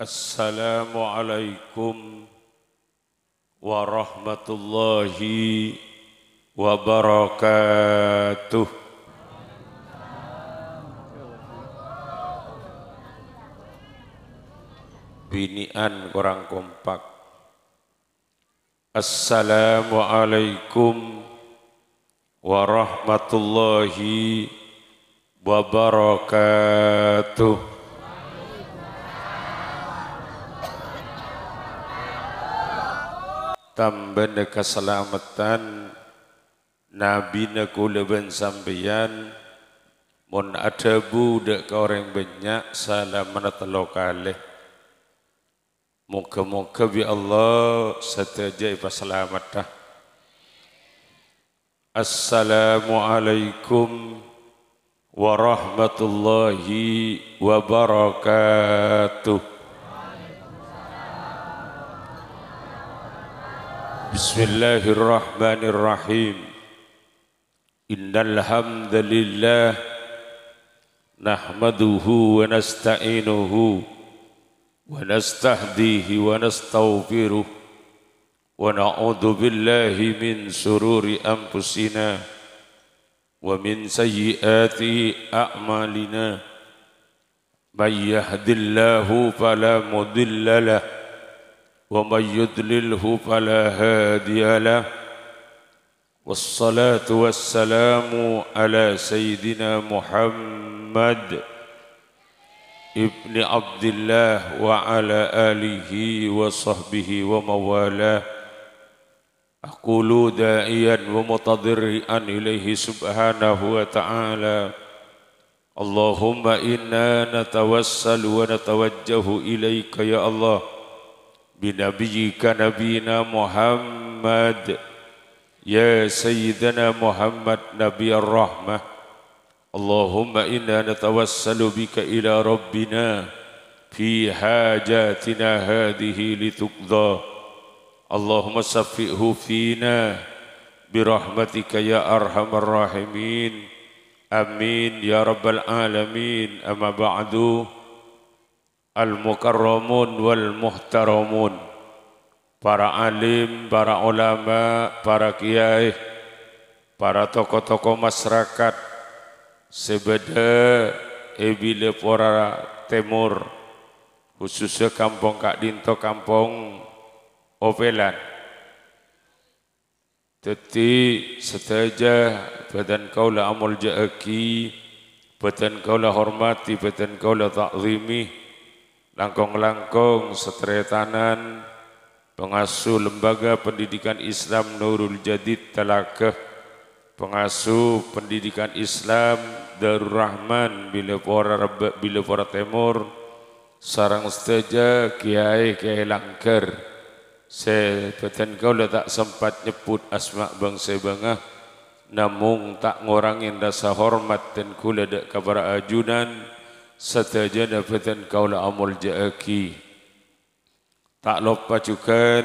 Assalamualaikum warahmatullahi wabarakatuh. Binian kurang kompak. Assalamualaikum warahmatullahi wabarakatuh. Tambahna keselamatan Nabi na kula ben sampeyan mun adabu dak koreng banyak salamana telo kalih. Moga-moga bi Allah setajai pasalamatah. Assalamualaikum warahmatullahi wabarakatuh. Bismillahirrahmanirrahim. Innal hamdalillah nahmaduhu wa nasta'inuhu wa nastahdihi wa nastaghfiruh wa na'udzu billahi min sururi anfusina wa min sayyiati a'malina may yahdihillahu fala mudilla lahu وَمَنْ يُضْلِلْهُ فَلَا هَادِيَ لَهُ وَالصَّلَاةُ وَالسَّلَامُ عَلَى سَيِّدِنَا مُحَمَّدٍ ابْنِ عَبْدِ اللَّهِ وَعَلَى آلِهِ وَصَحْبِهِ وَمَوَالَاهُ أَقُولُ دَاعِيًا وَمُتَضَرِّعًا إِلَيْهِ سُبْحَانَهُ وَتَعَالَى اللهم إنا نتوسل ونتوجه إليك يا الله بنبيك نبينا محمد يا سيدنا محمد نبي الرحمة اللهم إنا نتوسل بك إلى ربنا في حاجاتنا هذه لتقضى اللهم صفئه فينا برحمتك يا أرحم الراحمين آمين يا رب العالمين. أما بعد Al-Mukarramun wal-Muhtaramun, para alim, para ulama, para kiai, para tokoh-tokoh masyarakat sebeda Billapora Timur, khususnya kampung Kak Dinto, kampung Opelan. Tetapi setaja badan kaulah amul ja'aki, badan kaulah hormati, badan kaulah ta'zimi. Langkong-langkong seteretanan pengasuh Lembaga Pendidikan Islam Nurul Jadid Talakah, pengasuh Pendidikan Islam Darul Rahman Billapora Timur, sarang seteja kiai-kiai langker. Sebeten kau tak sempat nyebut asma bangsa bangah, namun tak ngurangin rasa hormat dan kula dak kabar ajunan. Setaja dapatan kaulah amul ja'aki. Tak lupa juga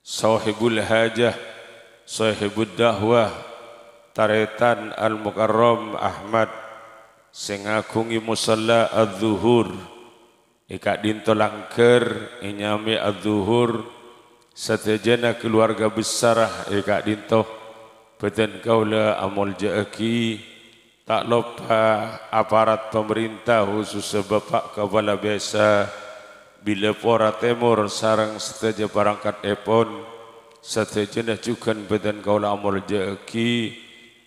sahibul hajah, sahibul dahwah, taretan al-mukarram Ahmad sengakungi musalla al-zuhur. Ika dinto langker inyami al-zuhur. Setaja na keluarga besar ika dinto batan kaulah amul ja'aki. Tak lupa aparat pemerintah khususnya Bapak Kepala Desa Billapora Timur sarang seteja perangkat epon seteja juga badan kaulah amul ja'aki.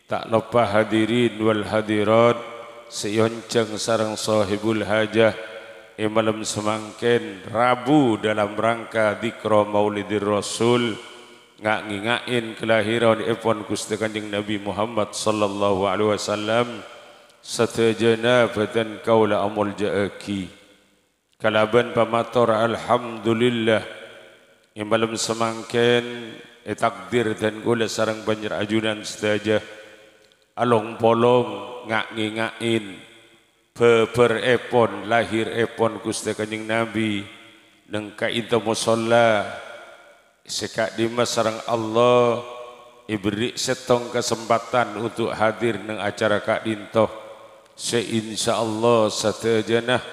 Tak lupa hadirin wal hadirat seyoncang sarang sahibul hajah malam semangken Rabu dalam rangka dikra maulidir rasul ngak-ngakin kelahiran epon Gusti Kanjeng Nabi Muhammad sallallahu alaihi wasallam setajana badan kaula amul ja'aki. Kalaban pamator alhamdulillah imbalum semangken etakdir dan gula sarang banjir ajunan sedaja along polong ngak-ngain beber epon lahir epon Gusti Kanjeng Nabi nengka itu musalla sekak dimas sarang Allah iberi setong kesempatan untuk hadir neng acara Kak Dintoh seinsya Allah setejanah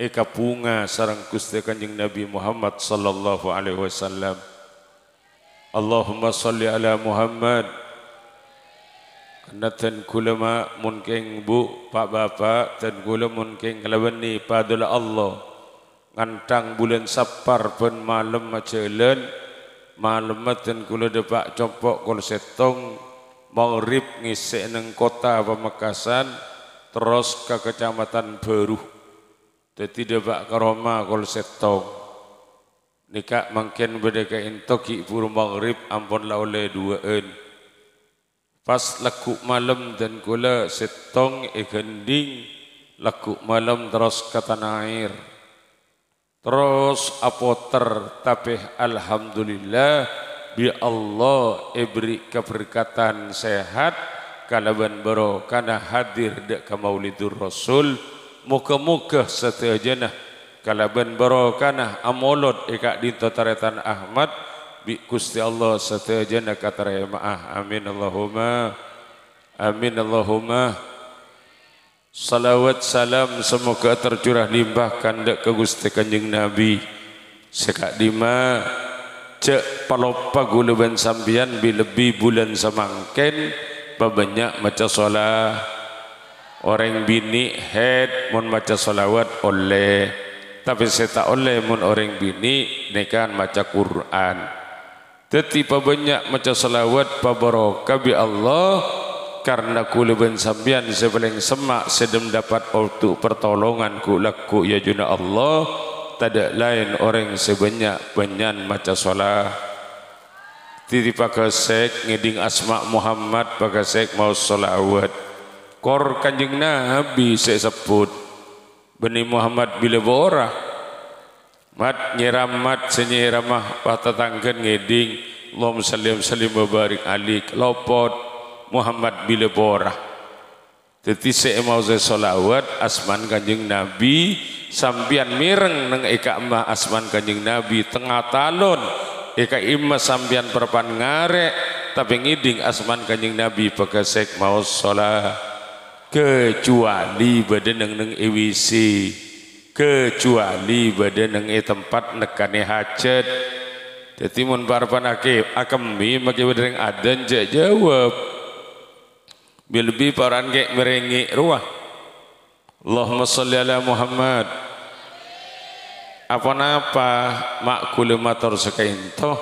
eka bunga sarang Gusti Kanjeng Nabi Muhammad sallallahu alaihi wasallam. Allahumma salli ala Muhammad. Kanatan kulama mungkin bu pak bapak dan kula mungkin kelabani padula Allah. Ngantang bulan Sapar ben malam majelan malam dan kula depak compok kol setong maghrib ngisik neng kota Pamekasan terus ke Kecamatan Beruh. Jadi debak karoma kol setong nikah mungkin berdekain toki puru maghrib ampun la oleh duaan pas lekuk malam dan kula setong egending lekuk malam terus ke tanah air terus apoter tapi alhamdulillah bi Allah ibri keberkatan sehat kalaban baro kana hadir dek ke Maulidur Rasul. Muka-muka setiajanah kalaban barokanah amolot ikak dinto taretan Ahmad bi Gusti Allah setiajanah katare maah amin Allahumma amin Allahumma. Salawat salam semoga tercurah limpahkan dak ke Gusti Kanjeng Nabi sekak dima cek palopa guluban sambian bi lebih bulan semangken babanyak maca salat. Orang bini head mun maca solawat oleh tapi seta oleh mun orang bini nekan maca Quran tetapi banyak maca solawat pabaraka bi Allah karena kula ben sampeyan sebeling semak sedem dapat ortu pertolongan ku laku ya juna Allah tidak lain orang sebanyak banyan maca solah tiri pagasek ngiding asma Muhammad pagasek mau solawat kor Kanjeng Nabi sebut beni Muhammad Billapora mat nyeramat senyeramah patatangkeun ngeding Allahumma sallim sallim barik alik lopot Muhammad Billapora teti semauze selawat asman Kanjeng Nabi sambian mireng nang eka emah asman Kanjeng Nabi tengah talon eka imah sambian perpan ngarek tapi ngiding asman Kanjeng Nabi pagesek maos salat kecuali badan neng EWC kecuali badan neng tempat nekane hajat jadi mun barpanake akemi make badan adan je jawab bilbi paran ke merengi ruah Allahumma sholli ala Muhammad apa napa makul matur sakaintoh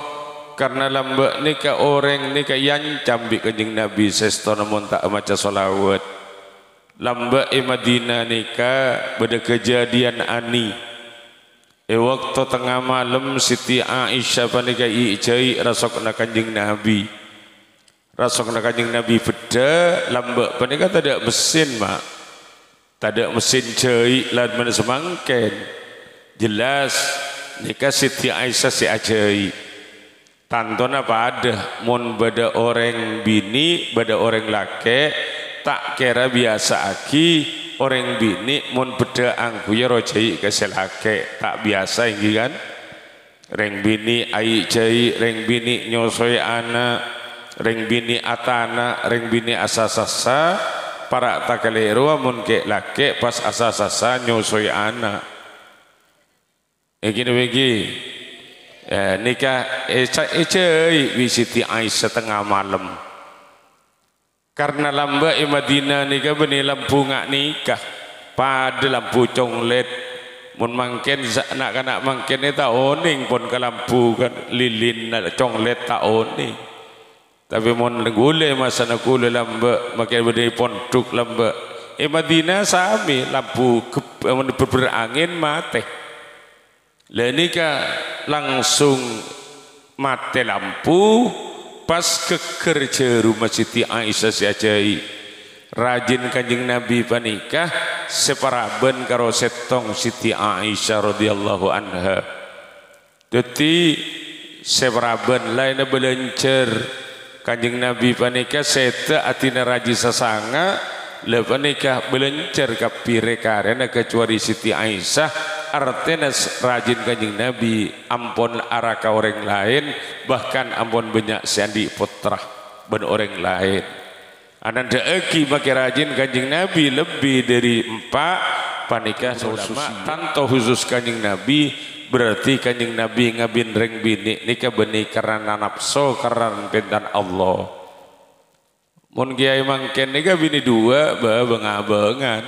karena lambek nika orang nika yang cambi Kanjeng Nabi sesto namun tak maca selawat lamba e Madinah nika beda kejadian ani e waktu tengah malam Siti Aisyah panika ijai rasakna Kanjeng Nabi rasakna Kanjeng Nabi beda lamba panika tidak mesin mak tidak mesin jai lan men semangken jelas nika Siti Aisyah si ajai tantona padah mun beda orang bini beda orang laki tak kira biasa aki orang bini mun beda angguya rojai keselake tak biasa inggi kan reng bini ai jai reng bini nyosoi anak reng bini atana reng bini asasasa para takaleru mun ke lake pas asasasa nyosoi anak iki wegi nikah ejai wisiti Aisyah tengah malam karena lamba Madinah nikah beni lampu ngak nikah pada lampu conglet mun mangken nak kanak mangken tak oning pun ke lampu kan lilin conglet tak oning tapi mun gule masa nak gule lamba makin beri pondok lamba Madinah sami lampu berangin mate le nikah langsung mate lampu pas kekerja rumah Siti Aisyah si ajai rajin Kanjeng Nabi panikah separaben karo setong Siti Aisyah radhiyallahu anha dadi Sebraben lain belencer Kanjeng Nabi panika sete atina raji sasanga le panika belencer ka pire karena kecuali Siti Aisyah artena rajin Kanjeng Nabi ampun arah ka orang lain bahkan ampun banyak seandi putra ben orang lain. Ananda eki make rajin Kanjeng Nabi lebih dari 4 panika ulama tanto khusus Kanjeng Nabi berarti Kanjeng Nabi ngabindreng bini nika benih karena nafsu karena pintan Allah mun kiai mangken nika bini dua bengabengan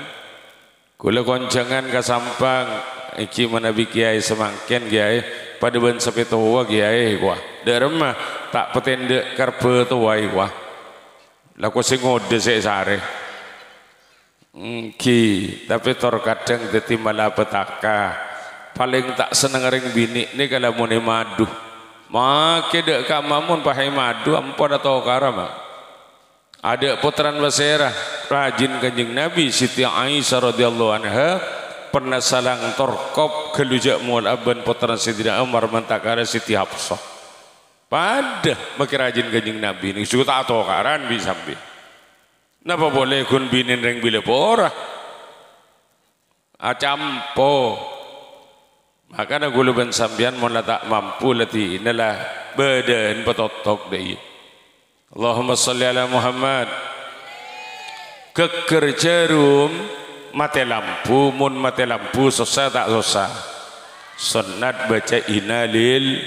kula koncangan kasampang iki menawi kiai semangken kiai pada ben sepetowa kiai wah deremah tak petendek karpe tuai wah laku sing ngode sik sare tapi terkadang jadi malapetaka paling tak seneng ring bini ini kalau mau madu maka dekat mamun pakai madu ampun atau karama ada putaran basera rajin Kanjeng Nabi Siti Aisyah radhiyallahu anha pernah salang torkop kelujak mual aban putaran Sidina Umar mentakara Siti Hafsah pada maka rajin Kanjeng Nabi ini juga tak atau karan bisa napa boleh kun binin reng Billapora acampo maka na gulu ben sambian mau tak mampu lati inilah badan petotok deh. Allahumma sholli ala Muhammad kekerjarum mate lampu mun mate lampu susah tak susah sunat baca innalil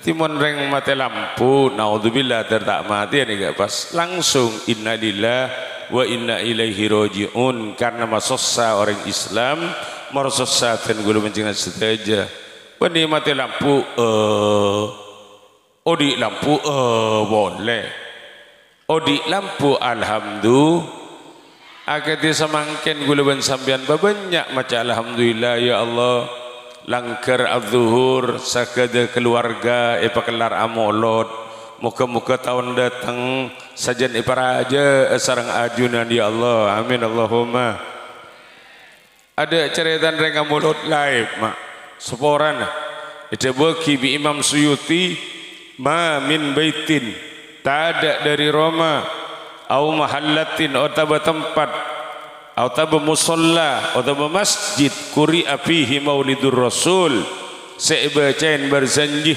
timun reng mati lampu naudzubillah tertak mati ini gak pas langsung innalillah wa inna ilaihi roji'un karena masosa orang Islam masosa dan gulu mencingat setaja ini mati lampu odi lampu boleh odi lampu alhamdulillah agar dia semangkin gulu sambian banyak macam alhamdulillah ya Allah langker adzuhur sakada keluarga ipakelar amolot muka-muka tahun datang sajan iparaja sarang ajunan ya Allah amin Allahumma ada cerita reng amolot live mak seporan itu beki bi Imam Suyuti ma min baitin tadak dari Roma au mahallatin otaba tempat atau bermusola atau bermasjid kuri apihi maulidur rasul saya bacain bersenji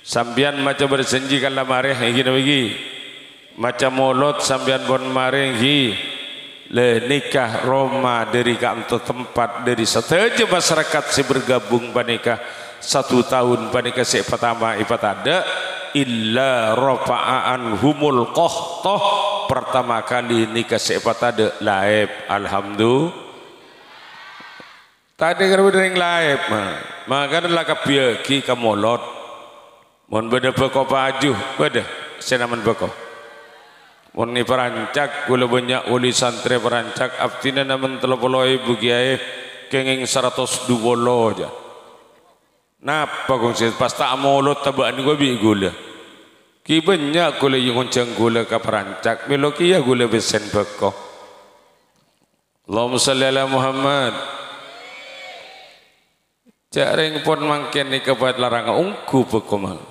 sambian macam bersenji kalau mareh gini lagi macam molot sambian bon mareh le nikah Roma dari kantor tempat dari setaja masyarakat si bergabung panikah 1 tahun panikah si pertama ipat ada illa rafa'an humul qahtoh pertama kali nikah sepatada laib alhamdulillah tadi kerana dering laib maka adalah kebiaki kamolot mohon beda beko pajuh beda senaman beko mohon ni perancak gula banyak uli santri perancak abtina naman telopoloi bugiae kenging 120 aja napa kongsi pas tak molot tabaan gua bi gula kibenya gula yang uncang gula ke perancak melokia gula besen beko Allahumma salli ala Muhammad jaring pun mangken nikah buat larang ungku bekomang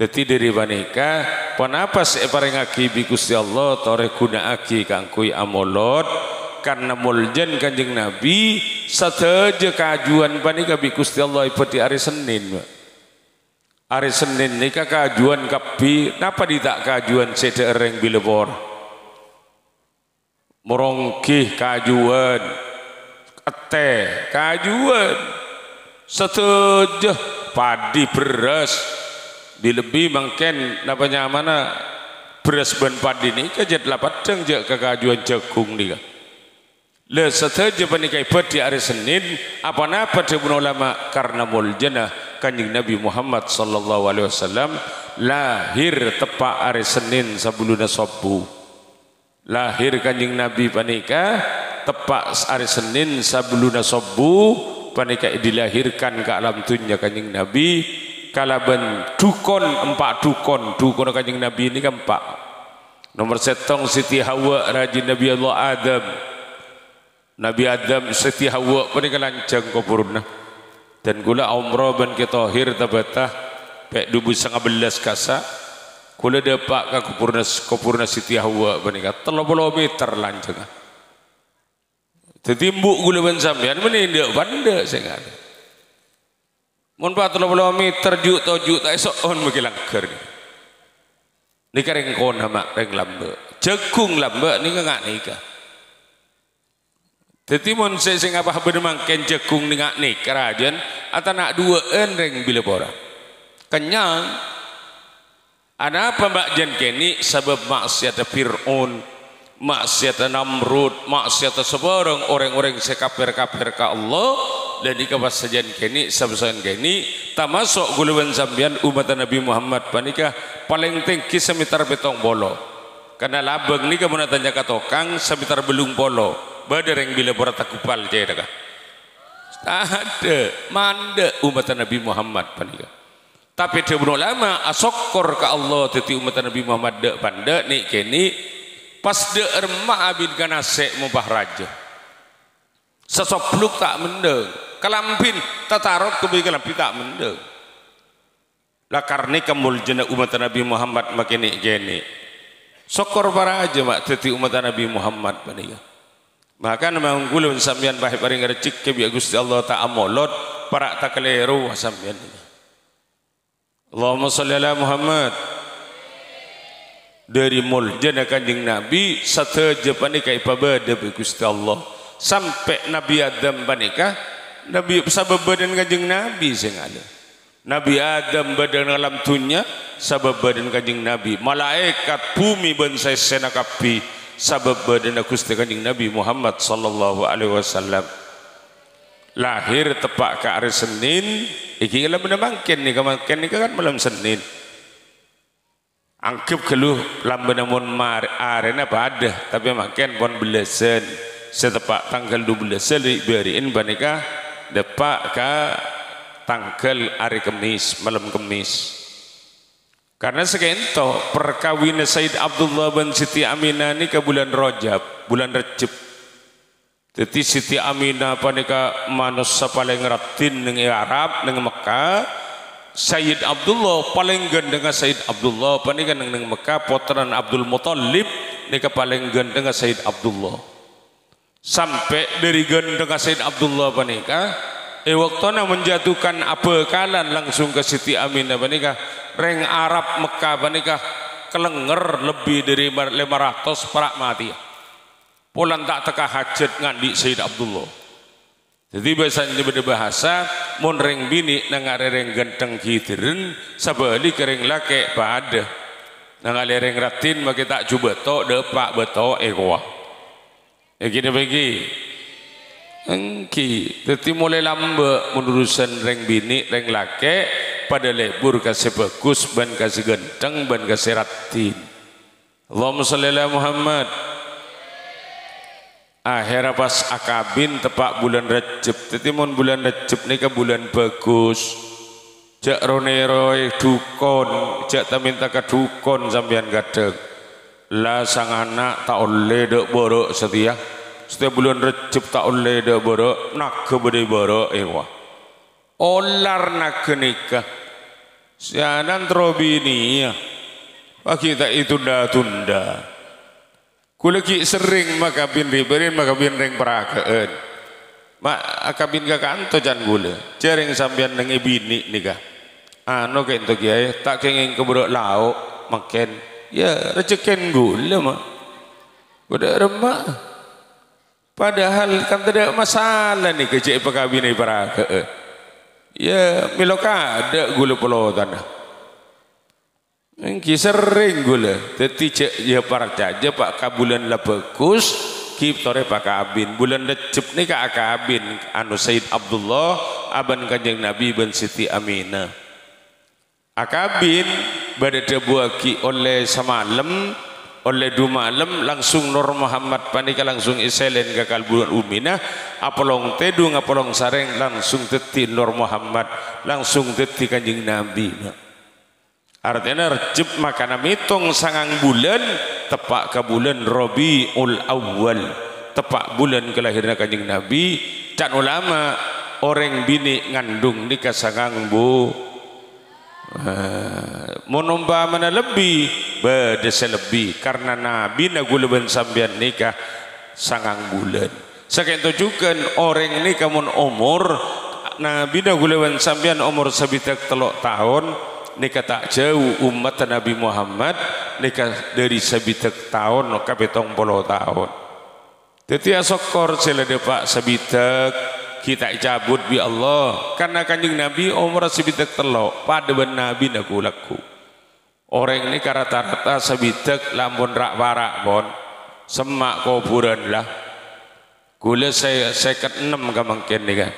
jadi dari panika penapa separeng aki bikusti Allah toreh guna aki kangkui amolot karena muljan Kanjeng Nabi sataja kajuan panika bikusti Allah ipati hari Senin hari Senin nikah kajuan kapi napa ditak kajuan sedek reng Billapora merongkih kajuan ate kajuan setuju padi beras dilebih mangken napanya mana beras ban padi nikah jadi lapadeng je kajuan jagung nikah le setuju panikai padi hari Senin apa napa dibun ulama karena muljana Kanjeng Nabi Muhammad sallallahu alaihi wasallam lahir tepat hari Senin sabuluna Sabtu lahir Kanjeng Nabi panika tepat hari Senin sabuluna Sabtu panika dilahirkan ke alam dunia Kanjeng Nabi kalaban dukun 4 dukun Kanjeng Nabi ini kan 4 nomor setong Siti Hawa rajin Nabi Allah Adam Nabi Adam Siti Hawa panika lanjang kupurna dan gula umroh ban ketohir tabatah pek 2019 kasa kula dapat ka kupurna Siti Hawa menika 30 meter lanjut. Tetimbuk kula ben sampean meni ndak pandek sangat. Mun 40 meter juk to juk tak esok on meki langker. Niki reng kon mak reng lambe. Jekung lambe nika ngak nika. Dadi mun sing apa ben mangken jekung nika nika rajen ata nak duween reng Billapora. Kenyang. Ada apa Mbak Jan Keni sebab maksiat Fir'aun, maksiat Namrud, maksiat sebarang orang-orang sekafir-kafir ka Allah dan di kawasan Jan Keni sabsan Keni termasuk guluan sambian umat Nabi Muhammad panikah paling tinggi semitar betong bolo karena labeng ni kamu tanya katokang semitar belung bolo badereng bila beratakupal jadi ada manda umat Nabi Muhammad panikah. Tapi dia benar lama asokor ke Allah titi umat Nabi Muhammad dek pandak ni kini pas dek erma abid ganasek mubah raja sesopluk tak mendeng kalampin tatarot kebaikan lampi tak mendeng lakar ni kemul jena umat Nabi Muhammad makin ni kini sokor para aja mak titi umat Nabi Muhammad panika maka nama unggulun sambian bahib hari ngercik kebi Agusti Allah ta'amolot para takleru sambian ini Allahumma sholli ala Muhammad. Dari muljana kanjeng Nabi sateje panika ipabada bi Gusti Allah sampai Nabi Adam panika Nabi sabab badan kanjeng Nabi sing ada. Nabi Adam badan alam dunya sabab badan kanjeng Nabi. Malaikat bumi ben sesena kapi sabab badan Gusti kanjeng Nabi Muhammad sallallahu alaihi wasallam. Lahir tepak ke hari Senin iki kala menembangken ni kemangken ni kan malam Senin angkep keluh lambe namun arena padah tapi makin pon belesen setepak tanggal 12 beriin panika depak ke tanggal hari Kamis malam Kamis karena sekento perkawinan Said Abdullah bin Siti Aminah ni ke bulan Rajab bulan Recep. Jadi Siti Aminah panika manusia paling ratin dengan Arab dengan Mekah. Sayyid Abdullah paling gandeng Sayyid Abdullah panika dengan Mekah. Poteran Abdul Muttalib nika paling gandeng Sayyid Abdullah. Sampai dari gandeng Sayyid Abdullah panika, waktu menjatuhkan abekalan langsung ke Siti Aminah panika. Reng Arab Mekah panika kelenger lebih dari 500 perak mati. Pulang tak teka hajat ngandi Sayyid Abdullah. Jadi biasanya berbahasa monreng bini nangareng ganteng hitirin sabali kering laki pada nangareng ratin maka tak cuba tok depak betok ekwa. Ya gini bagi engki. Jadi mulai lambe menurusan reng bini reng laki pada lebur kasih bagus ban kasih ganteng ban kasih ratin. Allahumma sholli ala Muhammad. Akhirnya pas akabin tepak bulan Recep tetimun bulan Recep ni ke bulan bagus jak roneroy dukun jak tak minta ke dukun sampean gadeg lah sang anak tak oleh dek borok setiap bulan Recep tak oleh dek borok naga bede borok wah olar naga nikah sianan terobi ni ya pagi tak itu tunda kuleki sering makabin riberin makabin ring perakeen mak akabin ka kanto jan gula jering sambian nang ibini nikah anu kento kiai tak kenging keburuk lauk makan ya rejeken gula mak budak remak padahal kan tidak masalah nih kejek pakabine perakeen ya milo kada gula polo tanah. Engki sering gula teti cek ya parca aja pak kabulan la bagus kiptore pak kabin bulan Recep ni ka akabin anu Said Abdullah aban kanjeng Nabi bin Siti Aminah akabin bade debuaki oleh samalem oleh dumalem langsung Nur Muhammad panika langsung iselen ka kalbulan Uminah apolong tedung apolong sareng langsung teti Nur Muhammad langsung teti kanjeng Nabi. Artinya Recep makanan mitung sangang bulan tepak ke bulan Rabiul Awal tepak bulan kelahiran kanjeng Nabi can ulama orang bini ngandung nikah sangang bu Menumpa mana lebih badasa lebih karena nabi nagulaban sambian nikah sangang bulan saking tujukan orang nikah mun umur nabi nagulaban sambian umur sabitak telok tahun nikah tak jauh umat nabi Muhammad nikah dari sabitak tahun kapetong polo tahun teti asokor sila depak sabitak kita cabut bi Allah karena kanjeng nabi umur sabitak telok pada ben nabi naku laku orang ini rata-rata sabitak lamun rak warak bon semak kuburan lah gula saya 56 kamangken nika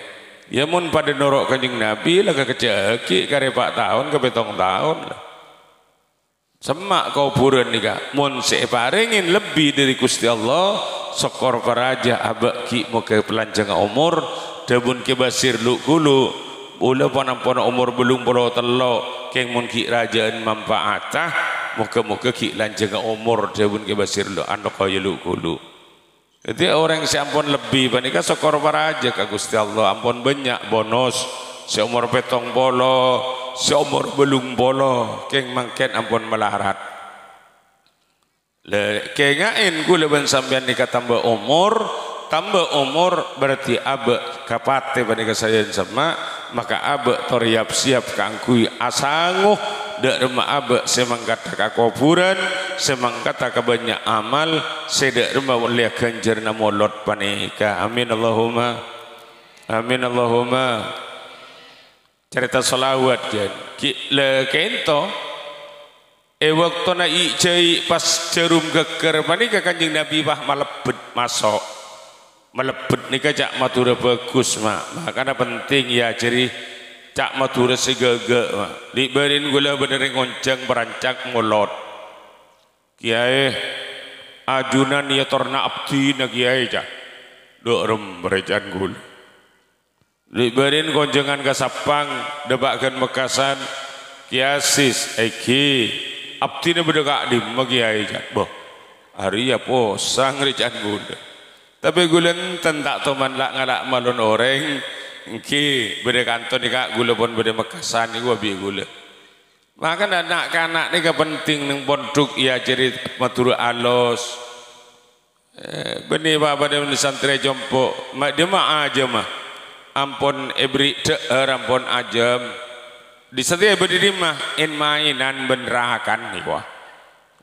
ya mun pada norok kanjeng nabi laga keceki kare pak tahun ke betong tahun lah semak kuburan nika mun se paringin lebih dari Gusti Allah sokor keraja abak ki mau ke pelanjang umur Dabun kebasir lukulu ula panampan umur belum puluh telok keng mun ki rajaan manfaatah muka-muka ki lanjang umur dabun kebasir luk anak kaya lukulu jadi orang si ampun lebih panika sokor baraja ka Gusti Allah ampun banyak bonus si umur petong polo si umur belum polo keng mangken ampun melarat kengain gula ben sambian nikah tambah umur berarti abek kapate panika sayan sama maka abek toriap siap kangkui asanguh dak remah abek semangkat ka kuburan semangkat ka banyak amal sedak remah oleh ganjarna molot panika amin Allahumma cerita selawat jan ki le kento waktu na ijai pas jarum geger panika kanjeng nabi wah malebet masuk melebet nikah cak matura bagus mak makanya penting ya jadi cak matura segagak mak libarin gula benerin ngoncang berancak molot kiai ajunan ya torna abdi na kiai cak dorem berecan gula libarin konjangan kasapang debakan mekasan kiasis eki abdi na berdekak di kiai cak boh hari ya posang recan gula tapi gulen tentak teman lak ngalak malun orang ki bede kantor nikah gula pun bede mekasan iku abi gula maka anak kanak nikah penting neng pondok ya jadi maturu alos beni bapa dia santri jompo mak dia mah aja mah ampun ebri deer ampun ajem di setiap berdiri mah mainan benerakan iku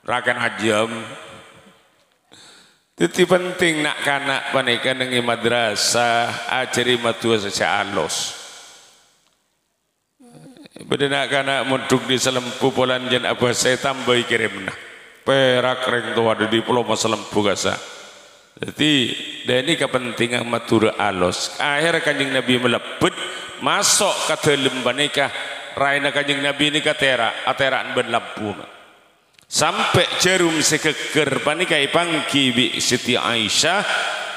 rakan ajem. Jadi penting nak kanak panika nengi madrasah ajari matua saja alos. Beda nak kanak munduk di selempu polan jen abah saya tambah kirimna perak reng tua di pulau selempu gasa. Jadi dan ini kepentingan matura alos. Akhir kanjeng nabi melebet masuk ke dalam panika raina kanjeng nabi ini katera ateraan ben lampu. Sampai jarum sekeker panika ipangki bi Siti Aisyah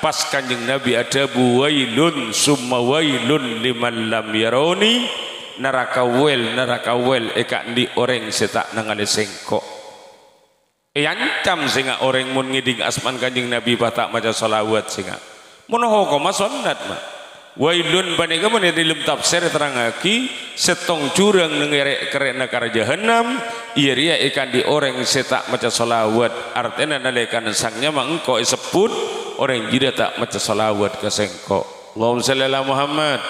pas kanjeng nabi ada buwailun summa wailun liman lam yaroni neraka wel eka di orang setak nangale sengkok yancam singa orang mun ngiding asman kanjeng nabi batak maca selawat singa mun hokoma sunnat ma wailun panika mun dilem tafsir terangaki setong jurang nengerek kerena karaja jahanam iria ikan di orang setak maca solawat artinya nalekan sangnya mangko isepun orang jida tak maca solawat ke sengkok Allahumma salli ala Muhammad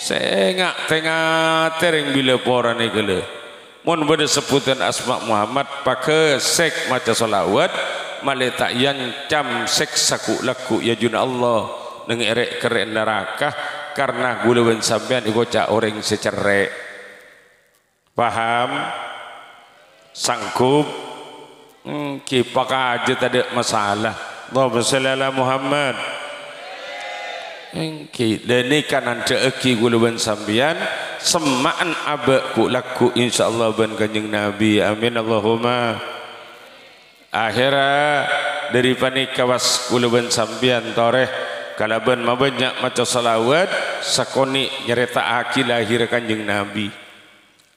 sengak tengah tereng bila porane gele mun beda sebutan asma Muhammad pakai sek maca solawat malaikat yancam sek saku laku ya juna Allah neng erek kerek neraka karena gulawan sampean iku cak orang secerek paham sanggup kipak aja tadi masalah Allahumma salli ala Muhammad dan ini kanan deki guluban sambian semaan abakku laku insyaallah ban kanjeng nabi amin Allahumma akhirah dari panik kawas guluban sambian toreh kalaban mabanyak maca salawat sakoni nyerita aki lahir kanjeng nabi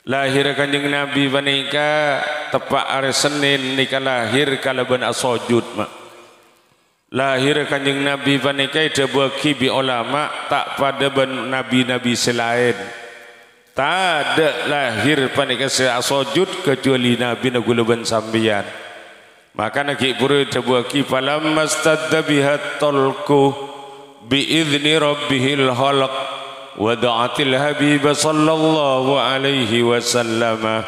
lahir kanjeng nabi panika tepak hari Senin nika lahir kalaban asojud mak lahir kanjeng nabi panika ada bagi bi ulama tak pada ben nabi-nabi selain Tada lahir panika sujud kecuali Nabi naguluban sambian. Maka nagi puri tabuaki falam mastadda biha talqu biizni rabbihil khalq wa da'atil habib sallallahu alaihi wasallam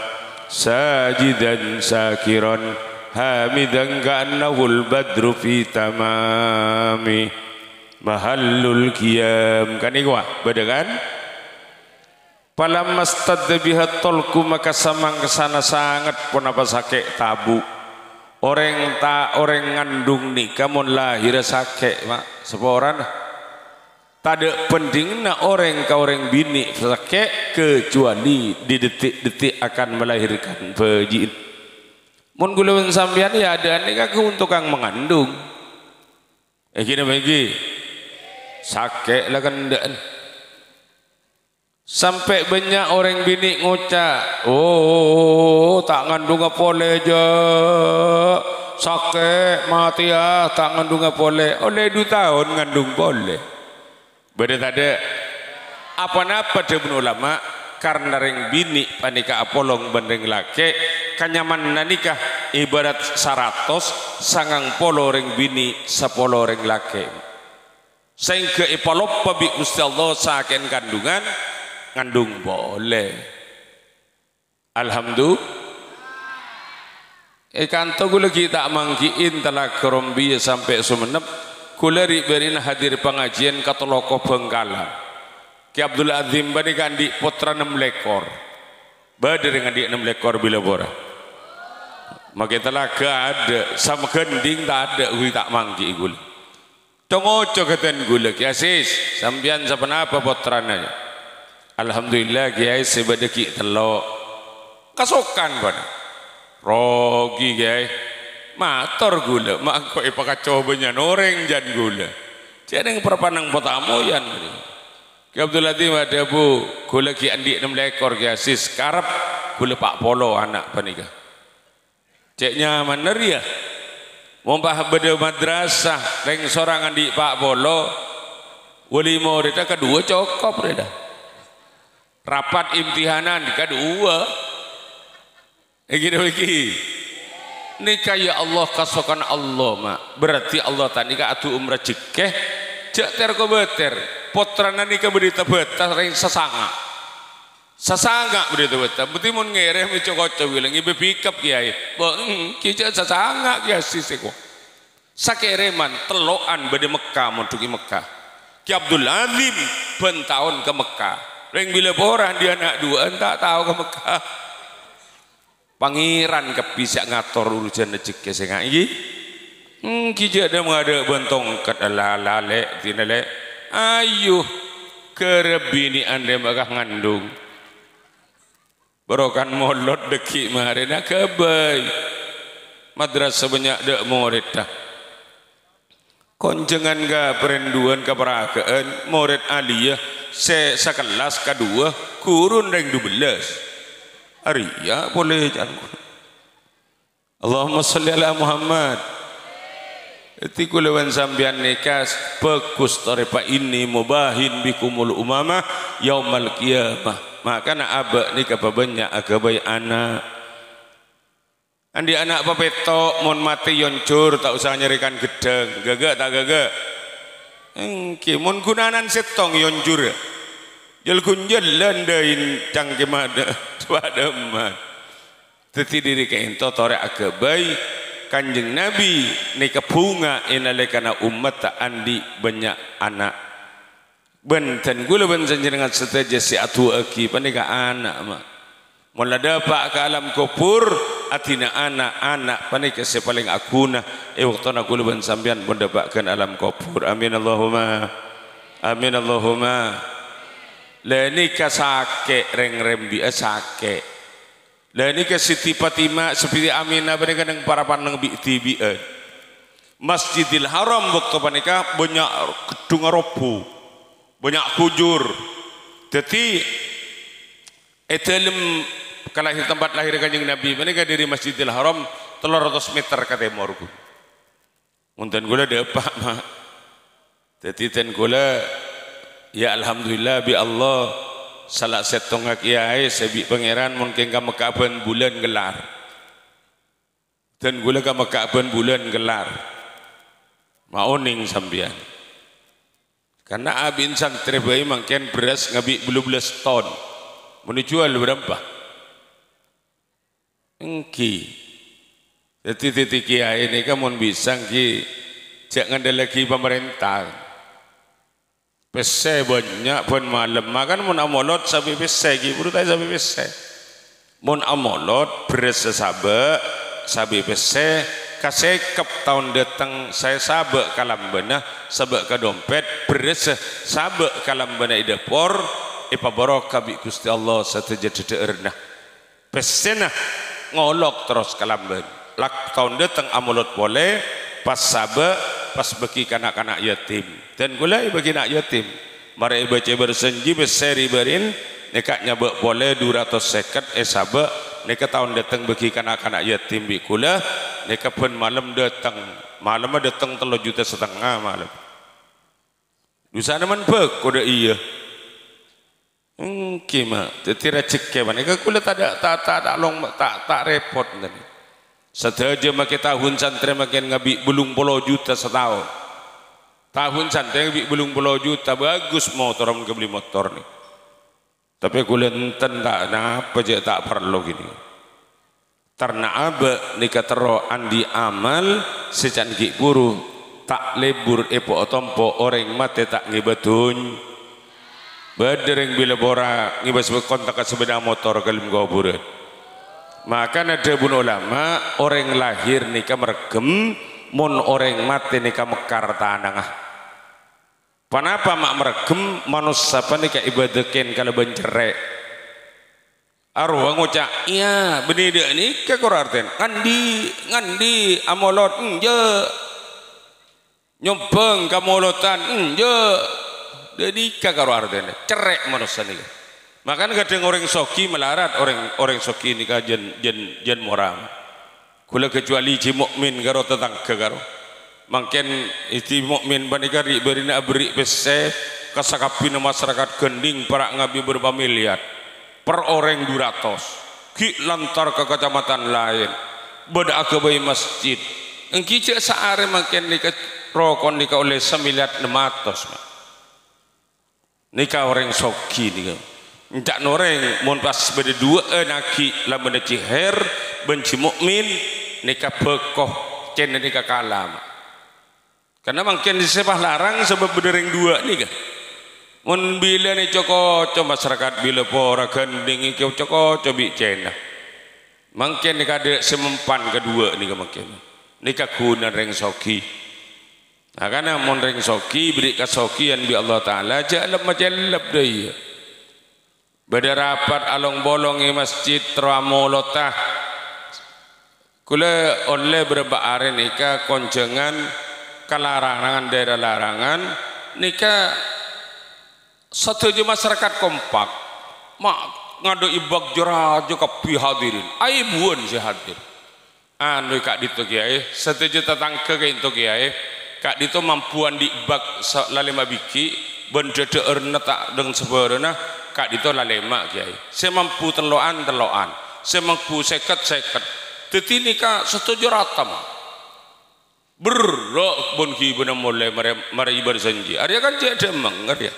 sajidan sakiran hamidan ka'annahul badru fi tamami mahallul qiyam. Kan iku bedekan Palammastad bihat tolku maka samang kesana sangat pun apa sakek tabu orang tak orang ngandung nih kamu lahir sakek mak seorang tade penting na orang kau orang bini sakek kecuali di detik-detik akan melahirkan bajiin. Mun gulung sambian ya ada nih kaku untuk kang mengandung. Gini bagi sakek lah kendaan. Sampai banyak orang bini ngucap, oh tak ngandung apa leja, sakit mati ya, tak ngandung apa le, oleh 2 tahun ngandung boleh. Beda tadi, apa-apa dia ulama karena ring bini panika apolong bandeng laki, kanyaman nikah ibarat 100 sangang polo ring bini 10 ring laki. Sehingga ipalop pabik musti Allah saken kandungan. Ngandung boleh. Alhamdulillah. Kanto gula kita mangkiin telak kerombi sampai Sumenep. Gula riberin hadir pengajian katoloko Bengkala. Ki Abdul Aziz bani kandi putra 6 lekor. Badar dengan di 6 lekor Billapora. Maka telaga ada sama gending tak ada gula tak mangki gula. Tongoco keten gula Ki Aziz sambian sepenapa putrananya. Alhamdulillah kiai sebadaki telok kasokan pada rogi kiai mator gula mangko ipak cobanya noreng jan gula jadi yang perpanang potamoyan Ki Abdul Aziz ada bu gula ki andi 6 lekor kiai sis karep gula Pak Polo anak panika ceknya maner ya mumpah beda madrasah reng sorangan di Pak Polo wali muridnya kedua cokop reda rapat imtihanan kedua begini nikah ya Allah kasokan Allah mak berarti Allah tadi nikah atu umrah jekeh jak terkobeter potrana nikah berita betah ring sesanga berita betah berarti mun ngereh mencokocok bilang ibu pikap kiai kijak sesanga kiai sisi kok sakereman teloan bade Mekah menduki Mekah Ki Abdul Aziz bentahun ke Mekah Ring Billapora dia anak 2 tak tahu ke Mekah. Pangeran kepisak ngatur urusan rezeki sing iki. Kijak dia mengada bentong kat lalek tinale. Ayuh kerebini ande bakah ngandung. Berokan molot deki marena kebay. Madrasah banyak dek murid dah. Konjengan ga perenduan keperagaan murid aliyah. Sekelas kedua kurun yang 12 hari ya boleh jangan Allahumma salli ala Muhammad eti kulawan sambian nekas bagus tarifa ini mubahin bikumul umamah yaumal qiyamah maka na abak ni kapabanyak agabai anak andi anak papetok mon mati yoncur tak usah nyerikan gedeng gagak tak gagak engke mun gunanan setong yonjur jel kunjel landain cangke mada pada mat teti diri ke ento tore agabai Kanjeng Nabi nika bunga inale kana umat andi banyak anak benten gula benten jenengan seteja si atu aki panika anak mak mula dapat ke alam kubur atina anak-anak panika si paling aguna waktu nak kuluban sambian mendapatkan alam kubur. Amin Allahumma. Amin Allahumma. Leni kasake reng rembi asake. Leni kasiti patima seperti Aminah mereka dengan para pandang bikti. Masjidil Haram waktu mereka banyak gedung roboh, banyak kujur. Jadi etelem kalau tempat lahir Kanjeng Nabi mereka dari Masjidil Haram 300 meter kata morku. Munten gula depak mak. Tadi ten gula ya alhamdulillah bi Allah salah setengah kiai sebi pangeran mungkin kamu kapan bulan gelar dan gula kamu kapan bulan gelar mau ning sambian karena abin sang terbaik mungkin beras ngabi 12 ton menjual berapa engki jadi titik kiai ini kamu bisa ki jangan ada lagi pemerintah pesai banyak pun malam makan mun amolot sapi pesai gitu berarti sapi pesai mun amolot bersesabek sapi pesai kasih kep tahun datang saya sabek kalam benah sabek ke dompet bersesabek kalam benah idepor ipa barok kabi Gusti Allah satu jadi deernah pesena ngolok terus kalam benah lak tahun datang amolot boleh pas sabek pas bagi kanak-kanak yatim dan gulai bagi nak yatim mari baca bersenji beseri berin nekat nyabak boleh 200 seket sabak nekat tahun datang bagi kanak-kanak yatim bi gula nekat pun malam datang malamnya datang 3,5 juta malam di sana man bek udah iya kima jadi rezeki mereka gula tak repot tadi saja makin tahun santri makin ngabik belum puluh juta setahun tahun santri ngabik belum puluh juta bagus motor orang beli motor nih tapi aku lenten tak apa aja tak perlu gini ternak abak nikah tero andi amal secanggih guru tak lebur epo otompo orang mati tak ngibatun badering bila borak ngibas berkontak sepeda motor kelim goburan maka ada pun ulama orang lahir nikah meregem mun orang mati nikah mekar tanah kenapa mak meregem manusia nikah ibadakin kalau bencerek arwah ngucak iya benidak nikah kurartin ngandi amolot enggak nyompeng kamolotan enggak dia nikah kurartin cerek manusia nikah makanya kadang orang soki melarat orang soki ini kajian jen moram kula kecuali ji mukmin karo tetangga karo mungkin iti mukmin banika ri berina beri pese kasakapina masyarakat gending para ngabi berpamiliat per orang 200 ki lantar ke kecamatan lain beda ke bayi masjid engki cek saare makin nika rokon nika oleh 900 nika orang soki nika ndak noreng mun pas beda dua naki lamun ciher benci mukmin nikah bekoh cen nikah kalam karena mungkin disebah larang sebab berdering dua nikah mun bila ni cokoco masyarakat bila pora gending iki cokoco bi cena mungkin nikah ada semempan kedua nikah mungkin nikah guna reng soki nah karena mun reng soki beri kasokian bi Allah taala jalab majalab daya beda rapat along bolongi masjid teramolotah kula oleh berbahare nikah konjengan kalarangan daerah larangan nikah satu je masyarakat kompak mak ngadu ibak jerajo kapi hadirin aibuan si hadir anu kak dito kiai satu je tetangga ke itu kiai kak dito mampuan diibak lalima biki bendede erna tak deng seberena kak itu lah lemak kiai saya mampu teloan saya mampu seket tetapi nikah setuju rata mah berok bon ki benar mulai mari bersenji arya kan cek demang arya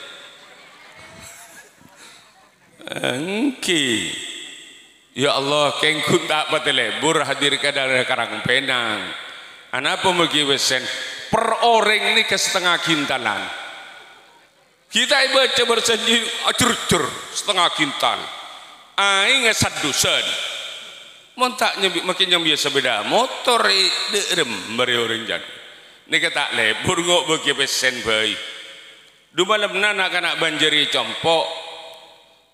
engki ya Allah kengkun tak patelebur hadir ke dari Karang Penang anak pemegi wesen per orang ini ke setengah kintalan kita baca bersenji acur-cur setengah kintal aing ngesadusan montaknya makin yang biasa beda motor derem bari orang jan ni kata lebur ngok bagi pesen bayi du malam nana kanak banjiri compok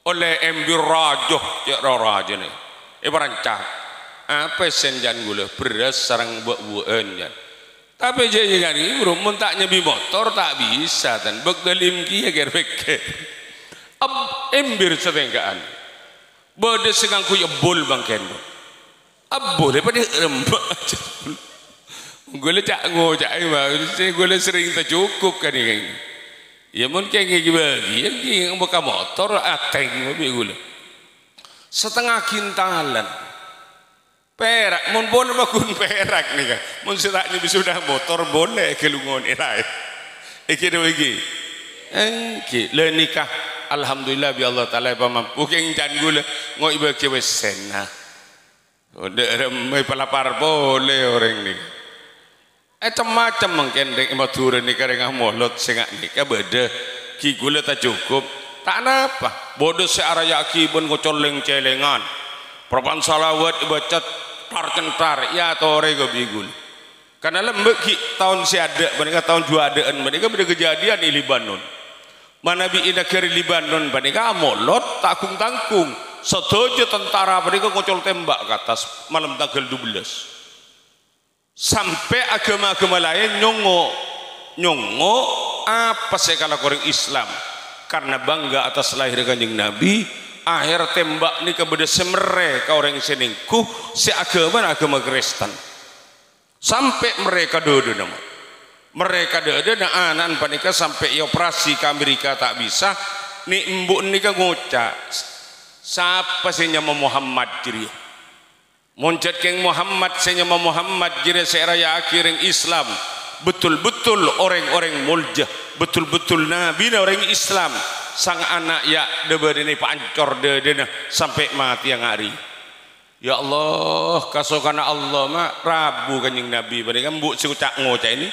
oleh embir rajoh cek raja ni berancang apa senjan gula beras sarang buah-buahan jan tapi jadi kan ibu tak nyebi motor tak bisa dan begdalim kia gerbeke embir setengkaan bode segang kuya bol bangken abul daripada rembak gule cak ngocak gule sering tak cukup kan ini Ya mungkin kayak gini, yang buka motor ateng lebih gula setengah kintalan perak, mun boleh makun perak nih kan, mun seraknya sudah motor boleh kelungon irai, iki demi iki, engki le nikah, alhamdulillah bi Allah taala pamampu keng jan gula ngoi bagi wesena, udah ramai pelapar boleh orang nih. Macam-macam mengkendeng imature ni karena molot sengak nikah beda ki gula tak cukup tak napa bodoh searaya ki pun kocoleng celengan perpan salawat ibacat tar kentar ya tore gabigul karena lembek ki tahun siada mereka tahun juadaan mereka beda kejadian di Libanon mana bi inakir Libanon mereka molot takung tangkung setuju tentara mereka kocol tembak ke atas malam tanggal 12 sampai agama-agama lain nyongo apa sih kalau koreng Islam karena bangga atas lahir kanjeng Nabi akhir tembak ni kepada semere kau orang seningku agama Kristen sampai mereka dodo nama mereka dodo na anak panika sampai operasi ke Amerika tak bisa ni embuk ni kan ngoca siapa sih nama Muhammad ciri moncat keng Muhammad senyama Muhammad jire seraya akhiring Islam betul-betul orang-orang muljah betul-betul nabi orang Islam sang anak ya debadene pancor dedena sampai mati yang hari ya Allah kasokana Allah ma rabu kanjeng nabi bade mbok sikucak ngocak ini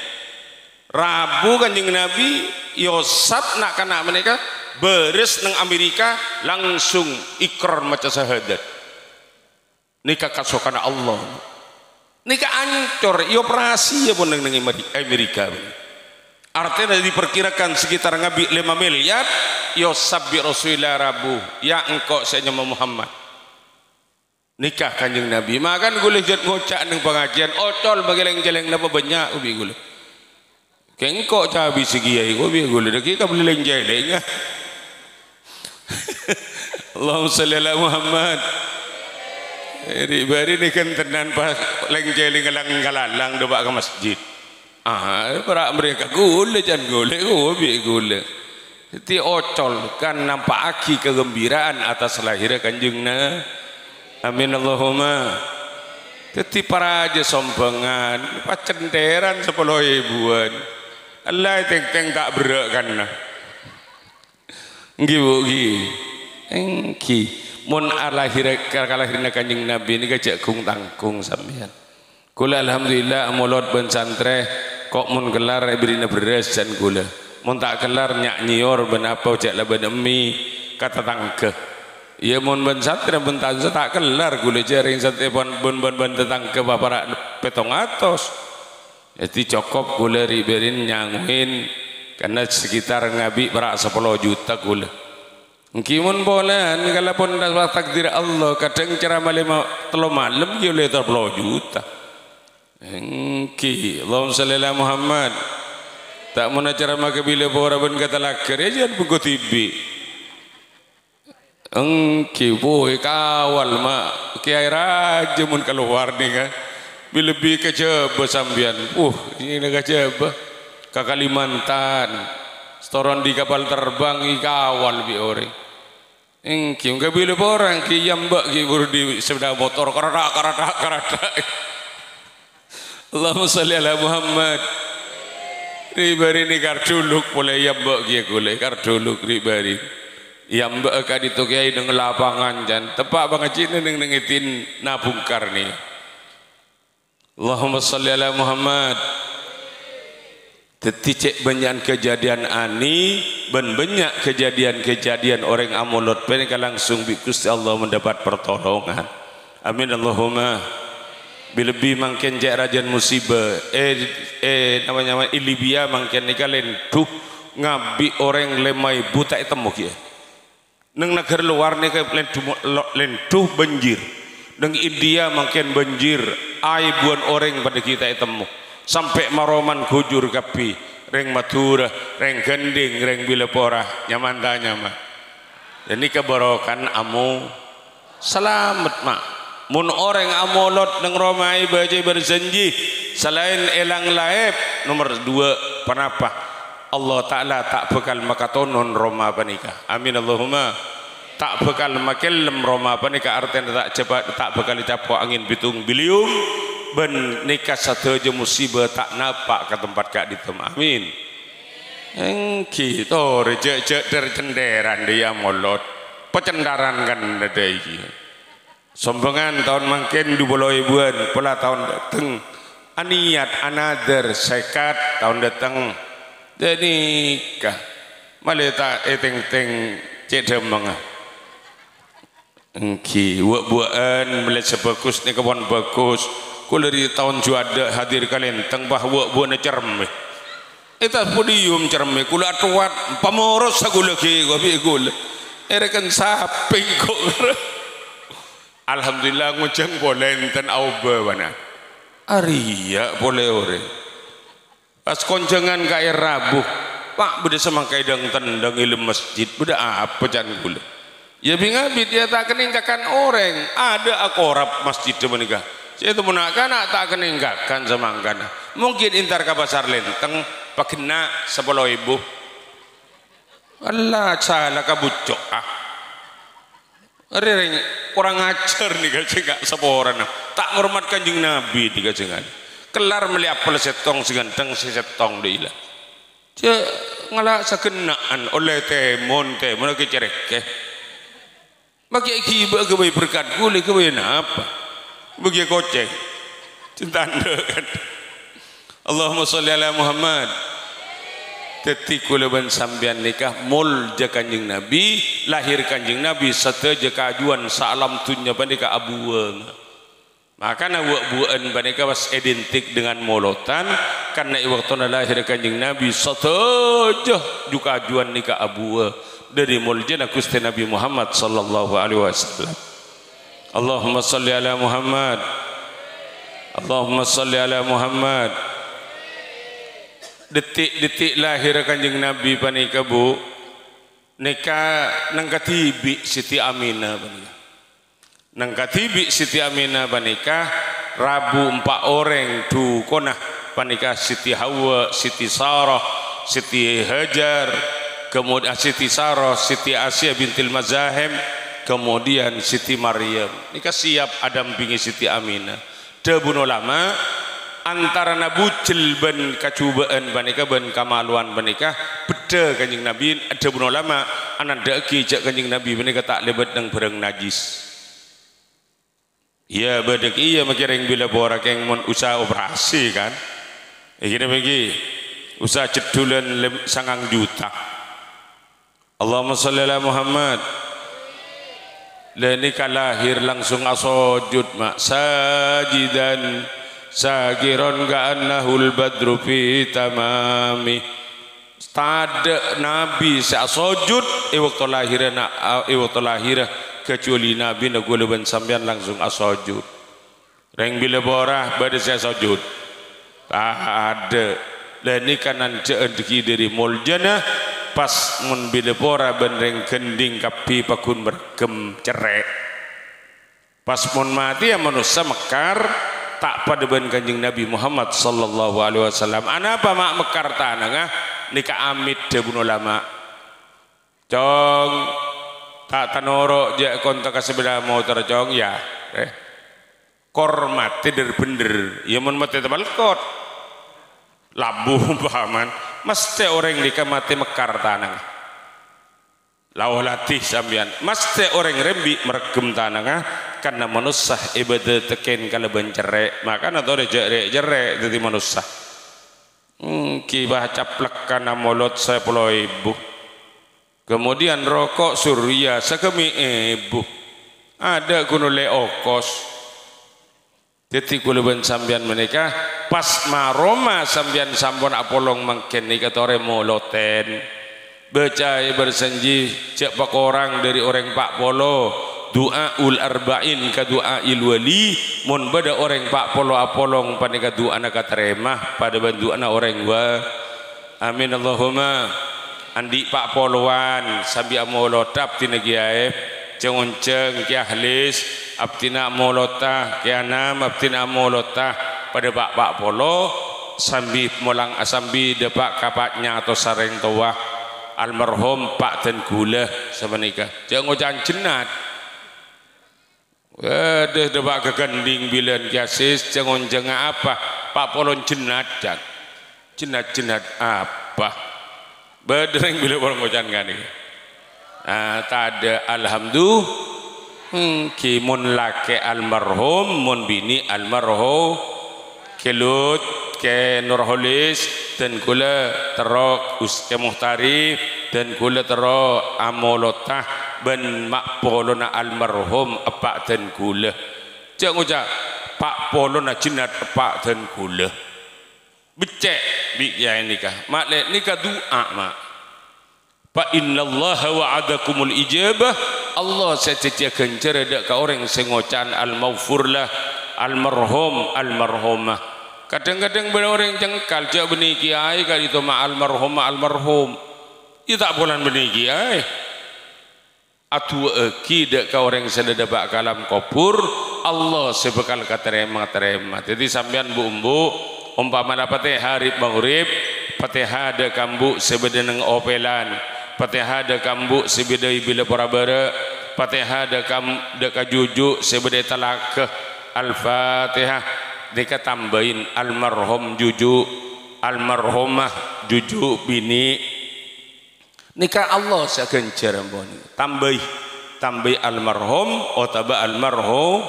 rabu kanjeng nabi yosat nak kana mereka beres nang Amerika langsung ikrar maca syahadat nikah kasokana Allah nikah ancor operasi ya pun dengan Amerika artinya diperkirakan sekitar ngabi 5 miliar ya sabbi rasulillah rabu ya engkau senyama Muhammad nikah kanjeng nabi makan gulih jat ngocak neng pengajian ocol bagi leng-jeleng napa banyak ubi gulih kengkau cabi segiyai ubi gulih deki kabli leng-jeleng Allahumma salli ala Muhammad Bari ni kan tenan pas lengjeling galang-galang dobak ke masjid. Para mereka gule jangan gule, hobi gule. Ti ocol kan nampak aki kegembiraan atas lahirnya kanjeng Nabi. Amin Allahumma. Ti para aja sombongan, pacenderan 10 ribuan. Allah teng-teng tak berak kan. Nggih Bu nggih. Engki. Mun lahirna kanjeng Nabi ini kejak kung tangkung sampean. Kula alhamdulillah mulot ben santre kok mun gelar berina beres dan kula. Mun tak gelar nyak nyior ben apa jak laban emi kata tangke. Ya mun ben santre ben tanza tak gelar kula jaring santre ben tetangke bapak 700. Jadi cukup kula riberin nyanguin karena sekitar ngabi berak 10 juta kula. Mungkin boleh, kalaupun dapat takdir Allah, kadang ceramah 5 malam, dia boleh 30 juta. Mungkin, Allahumma salli ala Muhammad. Tak mana ceramah ke Billapora pun kata lakar, jangan buku tibi. Mungkin, boy kawal mak, kiai raja mun keluar ni kan, bila bi kejebak sambian, ini nak kejebak, ke Kalimantan. Setoran di kapal terbang ikawal bi orang. Engki enggak boleh orang ki yambak ki buru di sepeda motor kerada. Allahumma salli ala Muhammad. Ribari ni karduluk boleh yambak ki boleh karduluk ribari. Yambak ka ditokiai dengan lapangan jan. Tepak bangajine ning nengitin nabungkar ni. Allahumma salli ala Muhammad. Teti cek banyak kejadian ani ben banyak kejadian orang amolot mereka langsung Gusti Allah mendapat pertolongan. Amin Allahumma. Bilebih mangken cek rajan musibah namanya ilibia mangken ni kalian tuh ngabi orang lemai buta temuk ya. Neng negara luar ni kalian tuh banjir. Neng India mangken banjir aibuan orang pada kita temuk. Sampai maroman kujur kapi reng matura reng gending reng Billapora nyaman tak nyaman dan ini kebarokan amu selamat mak mun orang amolot neng romai baje bersenji selain elang laep nomor 2 penapa Allah Ta'ala tak bekal makatonon Roma panika. Amin Allahumma. Tak bekal makelem Roma panika artinya tak cepat tak bekal capok angin bitung bilium ben nikah satu aja musibah tak napak ke tempat kak ditem. Amin. Engki to rejek tercenderan dia molot pecendaran kan ada iki. Sombongan tahun makin 2000-an pola tahun dateng aniat another sekat tahun dateng jadi kah maleta eteng-teng cedem mangah. Engki buak-buaan melihat sebagus ni kawan bagus kuleri tahun juada hadir kalian teng bah buak-buak cerm. Eta podium cerme kula tuat pamurus sagulegi gobi gul ereken saping kok alhamdulillah ngujeng boleh enten auba wana aria boleh ore pas konjengan kae rabu pak beda semangkai dang tendang ilmu masjid beda apa jan kula ya bingabit ya tak keningkakan orang ada akorab masjid menikah saya itu menakanak tak keningkakan semangkana mungkin intar ka pasar lenteng pakena 10.000 Allah salah kabucok ah rereng kurang ajar nih gaji gak seporan tak hormat kanjeng nabi di gaji kelar meli apel setong seganteng setong diilah ce ngalak sagenaan oleh temon temon ke cerekeh bagi iki bagi berkat gule kewen apa bagi kocek cintanda kan Allahumma sholli ala Muhammad. Ketika kula ben sampean nikah mul je kanjeng Nabi, lahir kanjeng Nabi sate je kajuan salam tunya panika abuang. Maka na buak-buan panika was identik dengan molotan karena waktu lahir kanjeng Nabi sate je juga kajuan nikah abua dari mulja Gusti Nabi Muhammad sallallahu alaihi wasallam. Allahumma sholli ala Muhammad. Allahumma sholli ala Muhammad. Detik-detik lahir kanjeng Nabi panika bu nikah nang katibi Siti Aminah panika nang katibi Siti Aminah panika Rabu 4 orang dukonah panika Siti Hawa, Siti Sarah, Siti Hajar, kemudian Siti Sarah, Siti Asia bintil Mazahim, kemudian Siti Maryam. Nikah siap ada bingi Siti Aminah. Debun ulama antara nabucil ben kacubaan panika ben kamaluan panika beda kanjeng Nabi ada pun ulama anak daki jak kanjeng Nabi panika tak lebat nang bareng najis ya badak iya makiring bila borak yang mun usaha operasi kan begini bagi usaha cedulan 9 juta Allahumma sholli ala Muhammad lenika lahir langsung asojud mak sajidan sagiron ka'annahul badru fi tamami tada nabi sa sujud waktu lahir kecuali nabi nak gula ben sampean langsung asujud reng bila borah badhe sa sujud tada leni kanan ceendeki dari muljana pas mun bila borah ben reng kending kapi pakun berkem cerek pas mun mati ya manusia mekar tak pada ben kanjeng Nabi Muhammad sallallahu alaihi wasallam anapa mak mekar tanah nikah amit debun ulama cong tak tanorok je kontak sebelah motor cong ya kormat tidak bener ya mun mati tebal kot labuh pahaman mesti orang nikah mati mekar tanah lauh latih sambian mesti orang rembi meregem tanah karena manusia ibadah teken kalaban cerek maka atau jerek-jerek dari manusia kibah caplek karena mulut 10.000 kemudian rokok surya sekemi ibu ada kunule okos titik kulaban sambian menikah pas maroma sambian sampun apolong mangken nikah tore moloten becai bersenji cek pak orang dari orang pak polo doa ul arba'in ka doa il wali mun bada orang pak polo apolong panika doa na kateremah pada bantu ana orang wa amin Allahumma andi pak poloan sambi amolotap tina kiai cengonceng ki ahlis abtina molota ki anam abtina molota pada pak polo sambi mulang asambi depak kapaknya atau sareng tuah almarhum Pak Ten Gula semenikah jangan ucang jenat ada depak keganding bilan kiasis jangan jengah apa Pak Polon jenat jak jenat apa berdering bila orang ucang kan ini tak ada alhamdulillah. Kimun laki almarhum mun bini almarhum kelut ke Nurholis dan kula terok uske muhtari dan kula terok amolotah ben mak polona almarhum epak dan kula cek ngucap pak polona jenat epak dan kula becek biaya nikah mak lek nikah doa mak fa innallaha wa'adakumul ijabah Allah setiakan cerita ke orang sengocan al-maghfurlah almarhum almarhumah kadang-kadang benda orang jengkal jauh benih kiai kalau itu ma almarhumah almarhum itu tak boleh benih kiai atu akidah ke orang sedebak kalam kopur Allah sebekal katerema jadi sambian bu umbu umpama dapatnya hari maghrib patihah ada kambu sebedeneng opelan Fatihah ada kambu sebedai bila para bara Fatihah ada kam deka juju sebedai talakah Al-Fatihah deka tambahin almarhum juju almarhumah juju bini nikah Allah saken cerembon tambah almarhum otaba almarhum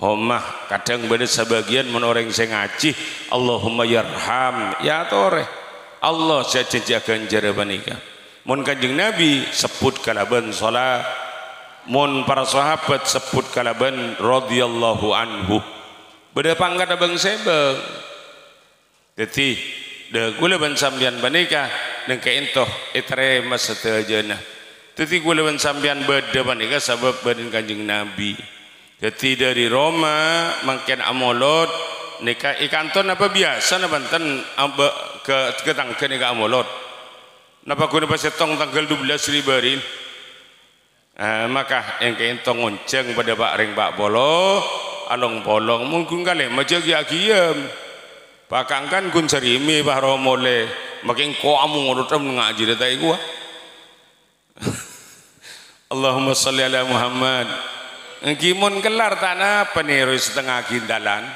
homah kadang pada sebagian menoreng sengaji Allahumma yarham ya toreh Allah sajajakan cerembon nikah mun kanjeng Nabi sebut kalaban salat mun para sahabat sebut kalaban radhiyallahu anhu beda pangkat abang sebeng dadi de kula ben sampeyan banikah nengke entoh etre mastajana dadi kula ben sampeyan beda banikah sebab badan kanjeng Nabi dadi dari Roma mangken amolot nikah ikanton apa biasa nabanten ke tangke nikah amolot napa guna pas tong tanggal 12 ribarin maka yang keentong ngonceng pada pak ring pak polo along polong mungkin kali macam ya kiam pak kangkan kun serimi pak romole makin ko amu urutam ngaji datai gua Allahumma sholli ala Muhammad ngkimun kelar tanah peniru setengah kintalan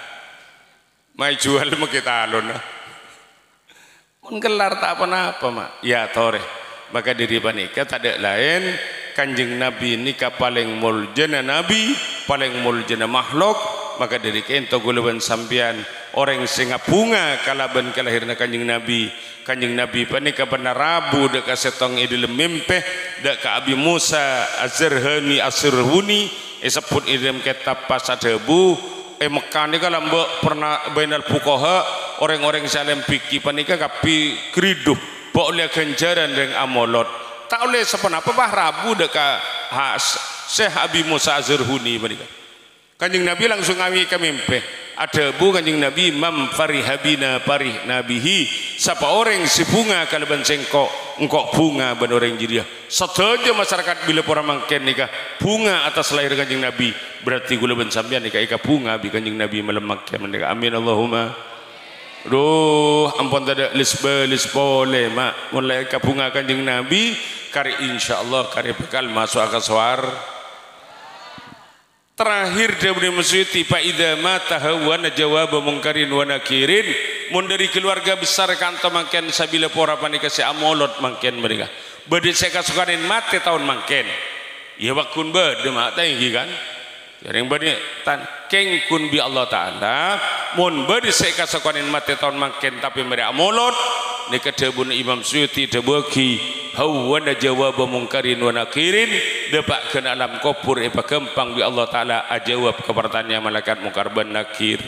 mai jual makita alon mun kelar tak apa-apa mak ya toreh maka diri panika tak ada lain kanjeng Nabi nikah paling muljana Nabi paling muljana makhluk maka diri kento guluban sampian orang singa bunga kalaban kelahirna kanjeng Nabi panika benar Rabu deka setong idul mimpeh deka Abi Musa Azirhani Asirhuni esepun idem kitab pasadebu Mekah ni kalau mbak pernah bainal fuqaha orang-orang salem fikih panika kapi kriduh bak oleh ganjaran dengan amolot tak oleh sepenapa bah Rabu deka Syekh Abi Musa Azirhuni panika kanjeng Nabi langsung ngawi ke mimpi ada bu kanjeng Nabi mam farihabina parih nabihi siapa orang si bunga kalau bencengkok engkok bunga ben orang jiria sedaja masyarakat bila pura mangken nikah bunga atas lahir kanjeng Nabi berarti gula ben sampean nikah ika bunga bi kanjeng Nabi melemak ya menika amin Allahumma roh ampun tada lisbole mak mulai ka bunga kanjeng Nabi kari insyaallah kari bekal masuk akal suar terakhir dia boleh mensuiti fa'idha matahawana jawaba mungkarin wa nakirin mun dari keluarga besar kanto mangken sabila pora panika si amolot mangken mereka badi saya kasukanin mati tahun mangken ya wakun bade mak tanggi kan yang badi tan keng kun bi Allah ta'ala mun badi saya kasukanin mati tahun mangken tapi mereka amolot nika debun Imam Suyuti debagi hawana jawaba mungkarin wa nakirin dapat kena alam kubur ipa kempang bi Allah Ta'ala ajawab kepertanya malaikat mungkar ban nakir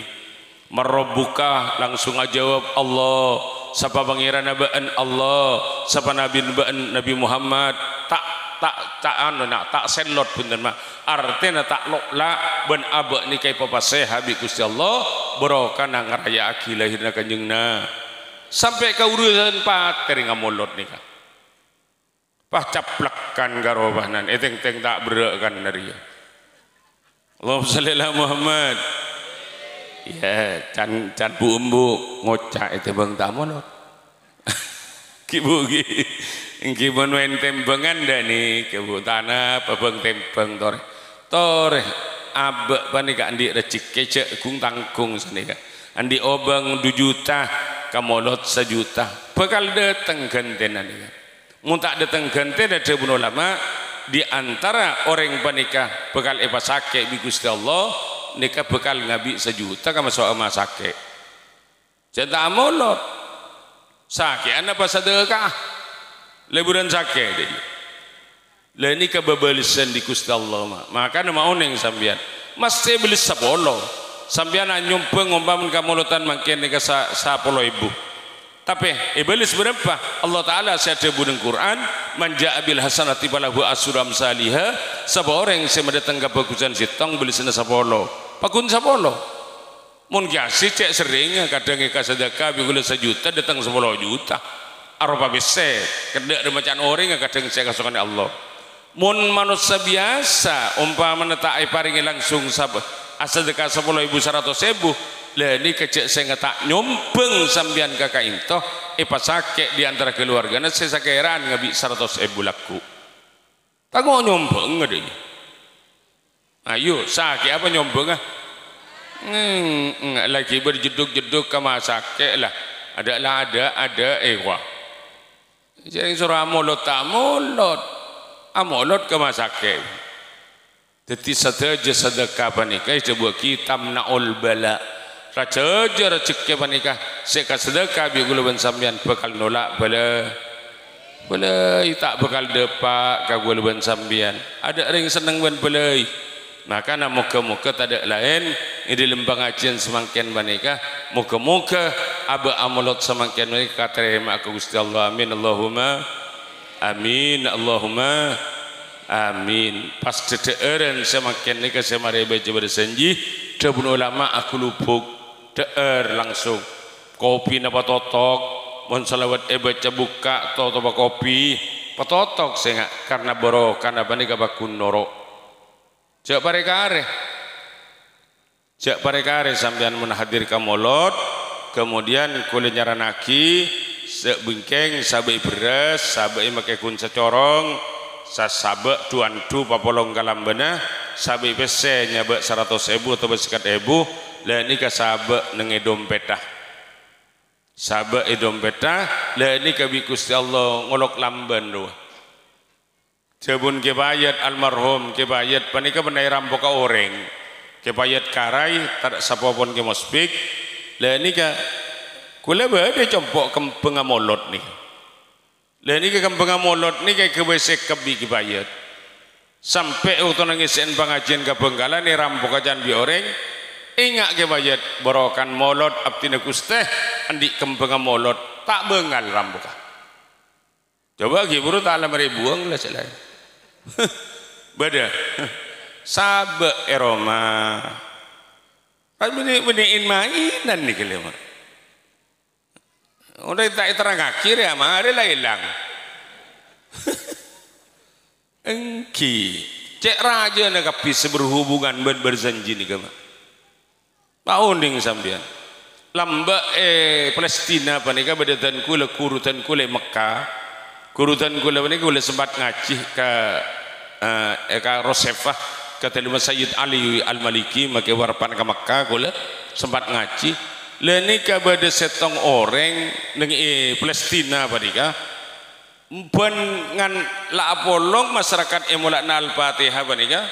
merobuka langsung ajawab Allah sapa pangeran nabaan Allah sapa nabi nabaan Nabi Muhammad tak anu nak tak senlot punten mah artena tak lokla ben abak nikai papaseh habi Gusti Allah barokah nang raya aki lahirna kanjengna sampai ka urusan patering amolot nikah pah caplakkan garobahnan eteng-teng tak berakkan dari Allah sallallahu Muhammad Ya, can bu embu ngocak itu bang tamu loh. Kibu kibu nuen tembengan dah nih kibu tanah pebeng tembeng tore tore abek panika andi rezeki cek kung tangkung senika andi obeng 2 juta kamolot 1 juta bakal dateng gantenan nika muntak dateng ganten ada bunuh lama di antara orang panika bakal epa sake di Gusti Allah. Nikah bekal ngabi 1 juta kama soal masake cinta amolot sake anak pas sedekah leburan sake jadi lah ini kebabalisan di Gusti Allah maka nama oneng sambian masih beli 10 sambian nyumpeng ngombamin kamolotan makin nikah 10 ribu tapi iblis berapa Allah Ta'ala saya terbuneng Quran manja'abil hasanati balahu asuram saliha sabah orang saya mendatang ke bagusan sitong beli sana 10 pakun 10 mun kiasi cek seringnya kadang eka sedekah bila 1 juta datang 10 juta arpa bese kedak ada macam orang kadang saya kasukan Allah mun manusia biasa umpama menetai paringi langsung sedekah 10 ribu 100 ribu lah ini kecek saya ngetak nyombeng sambian kakak intoh epa sakit diantara keluarga nah saya sakiran ngabik 100 ribu laku tak mau nyombeng ada ini ayo sakit apa nyombong ah? Lagi berjeduk-jeduk kama sakit lah ada wah jadi surah amolot tak amolot amolot kama sakit jadi saja sedekah panikah sebuah kitab na'ul bala raja aja rezeki panikah sekat sedekah biar guluban sambian bakal nolak bala bala tak bakal depak kaguluban sambian ada ring seneng ban bala maka nak muka-muka tak ada lain ini lembang ajian semakin baneka muka-muka abah amolot semakin baneka terima aku Gusti Allah amin Allahumma amin Allahumma amin pas deeren semakin baneka semari baca bersenji dapun ulama aku lupuk deer langsung kopi napa totok mun salawat baca buka toto kopi patotok sengak karena borok karena baneka bakun norok jak parekare sambian menahadir kamolot kemudian kulitnya ranaki sebengkeng sabai beras sabai pakai kun secorong sasabak duandu papolong kalambana sabai bese nyabak 100 ribu atau bersekat ebu lah ini kasabak nenge dompetah sabak dompetah lah ini kabikusti Allah ngolok lamban doa jabun kebayat almarhum kebayat panika benai rampoka orang kebayat karai tak sapapun ke mospik lah ini ke kula bade compok kempeng amolot nih lah ini ke kempeng amolot nih kayak kebesek kebi kebayat sampai utuh nangisin pengajian ke Benggala nih rampoka jangan bi orang ingat kebayat barokan molot abdina kusteh andi kempeng amolot tak bengal rampoka coba giburu tak alam ribuang lah selain beda sabe eroma kan benih mainan nih kelima udah tak terang akhir ya mah ada lah hilang engki cek raja nak kapis berhubungan berjanji nih kama mau unding sambian lamba Palestina panika badatan kula kurutan kula Mekah kurutan kula ini kula sempat ngaji ke Rosefah kata lima Sayyid Ali Al-Maliki maka warpan ke Mekah kula sempat ngaji leni kabada setong orang dengan Palestina panika dengan lapolong masyarakat emulakna Al-Fatihah panika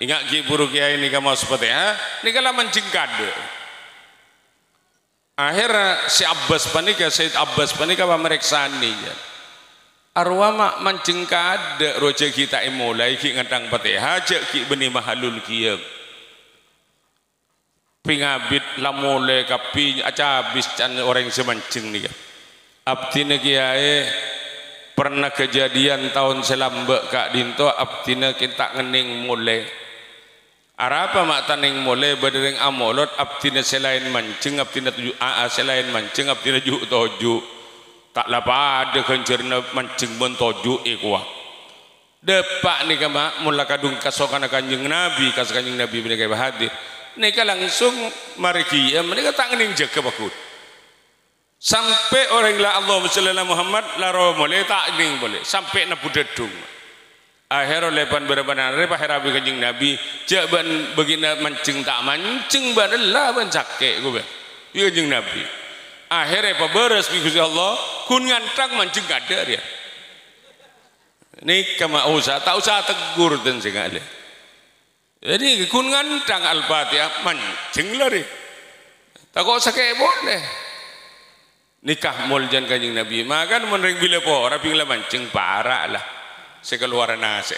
ingat giburu kiai ini kamu Al-Fatihah ini kalau mencingkad akhirnya si Abbas panika Sayyid Abbas panika pemeriksaan ini arwah mak mancing kada roja kita mulai ki ngadang Fatihah jak ki beni mahalul kieu pingabit lamole kapi aca habis can orang semancing nih abdine kiai pernah kejadian tahun selambek kak dinto abdine kita ngening mulai arapa mak taning mulai badering amolot abdine selain mancing abdine 7 selain mancing abdine 7 tak lapa ada kencerna mancing bentoju ikhwah depak nih kama mula kadung kasokan kanjeng Nabi kas kanjeng Nabi mereka berhadir mereka langsung marigi ya, mereka tak ngening jaga bakut sampai orang la Allah sallallahu Muhammad laro boleh tak ngening boleh sampai nabu dedung akhir oleh pan berbanan re paherabi kanjeng Nabi jaban begina mancing tak mancing banelah ban cakek gua kanjeng Nabi akhirnya paberes Gusti Allah kun ngantang mancing kada dia nika ma usah tak usah tegur dan sing ale jadi kun ngantang al-Fatihah mancing lari tak kok sakek boleh nikah muljan kanjeng Nabi makan menring Billapora pingla mancing parah lah sekeluaran asek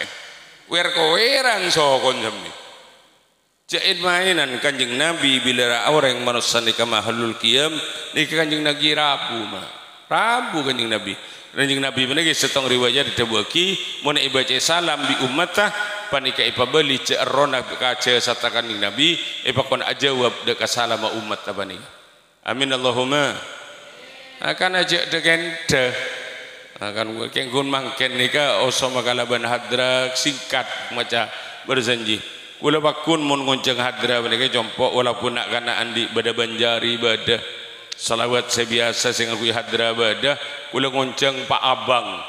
wer koerang sokon sampe jain mainan kanjeng Nabi bila orang manusan nikah mahalul kiam nikah kanjeng Nabi Rabu mah Rabu kanjeng Nabi menegi setong riwayat ditebuki mun ibaca salam bi ummatah panika ipabeli cerona kaca serta kanjeng Nabi ipakon ajawab deka salam umat abani amin Allahumma akan aja dekende akan kenggun mangken nikah osoma kalaban hadrak singkat maca berjanji kula bakun mun ngonceng hadra menika jompok walaupun nak kanaan di bada banjari bada selawat sebiasa sing aku hadra bada kula ngonceng Pak Abang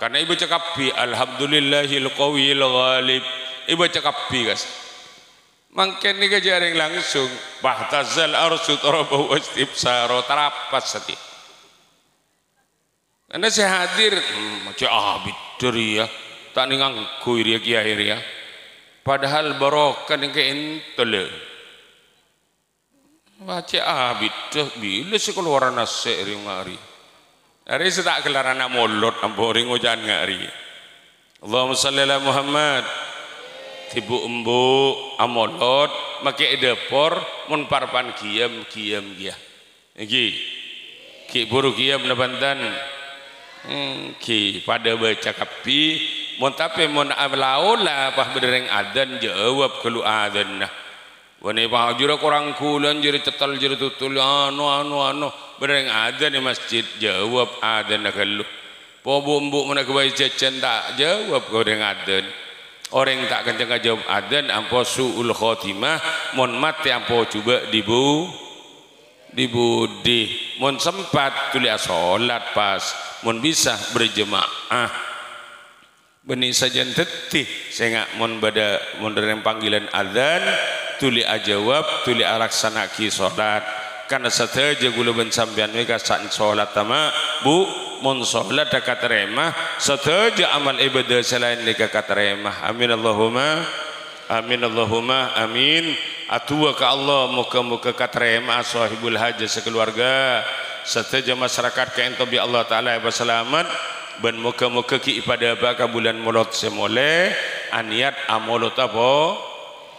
karena ibu cakap bi alhamdulillahil qawil ghalib ibu cakap bi guys mangken nika jaring langsung bahtazal arsu tarabu istibsaro tarapas sati anda saya hadir macam bidur ya tak ningang kuir ya kiai ya padahal barokah yang keintel baca abid bila sekeluaran nasi ringari hari saya tak kelar anak mulut ampuh ringu jangan ngari Allahumma salli ala Muhammad tibu embu amolot makai depor munparpan kiam kiam kia ki ki buru kiam nabantan ki pada baca kapi mun tapi mun laula pah bedereng adan jawab kelu adan nah wani pah jura kurang kulan juri tetal juri tutul anu bedereng adan di masjid jawab adan nah kelu pobo embuk mun aku bayi cecen tak jawab goreng adan orang tak kenceng jawab adan ampo suul khotimah mun mati ampo coba dibudi mun sempat tulia salat pas mun bisa berjemaah benih sajian tetih saya ngak mon pada modern panggilan adzan tuli ajawab tuli alaksanaki solat karena setelah jagulu ben sampean mereka saat solat sama bu mon solat dekat remah setelah amal ibadah selain mereka kata remah amin Allahumma amin Allahumma amin atua ke Allah muka-muka kata remah sahibul haja sekeluarga setelah masyarakat keintobi Allah Ta'ala berselamat ben muka-muka ki ibadah baka bulan molot semole aniat amolot apa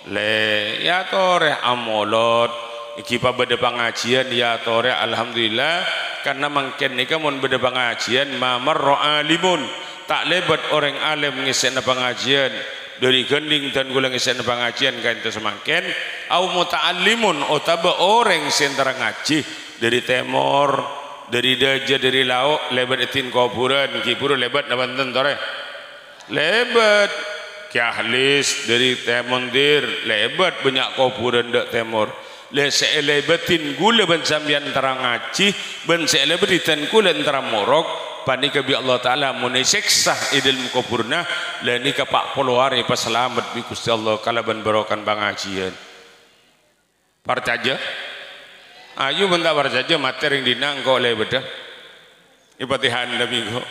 le ya toreh amolot iki pada pengajian ya toreh alhamdulillah karena mangken nika mun beda pengajian mamarro alimun tak lebat orang alim ngisena pengajian dari gending dan gula ngisena pengajian kan itu semangken au muta'allimun otaba orang sentra ngaji dari temor dari Daja dari lauk lebat etin koburan kiburu lebat naban tentore lebat kiahlis dari temondir lebat banyak koburan dak temor le selebatin gula ban sambian terang ngaji ban selebatitan kula antara morok panika bi Allah Taala muni siksa idil mukuburna la nika pak poluare pasalamat bi Gusti Allah kalaban barokan bangajian partaja ayu bentar saja materi yang dinangkau oleh bedah ipatihan Nabi kau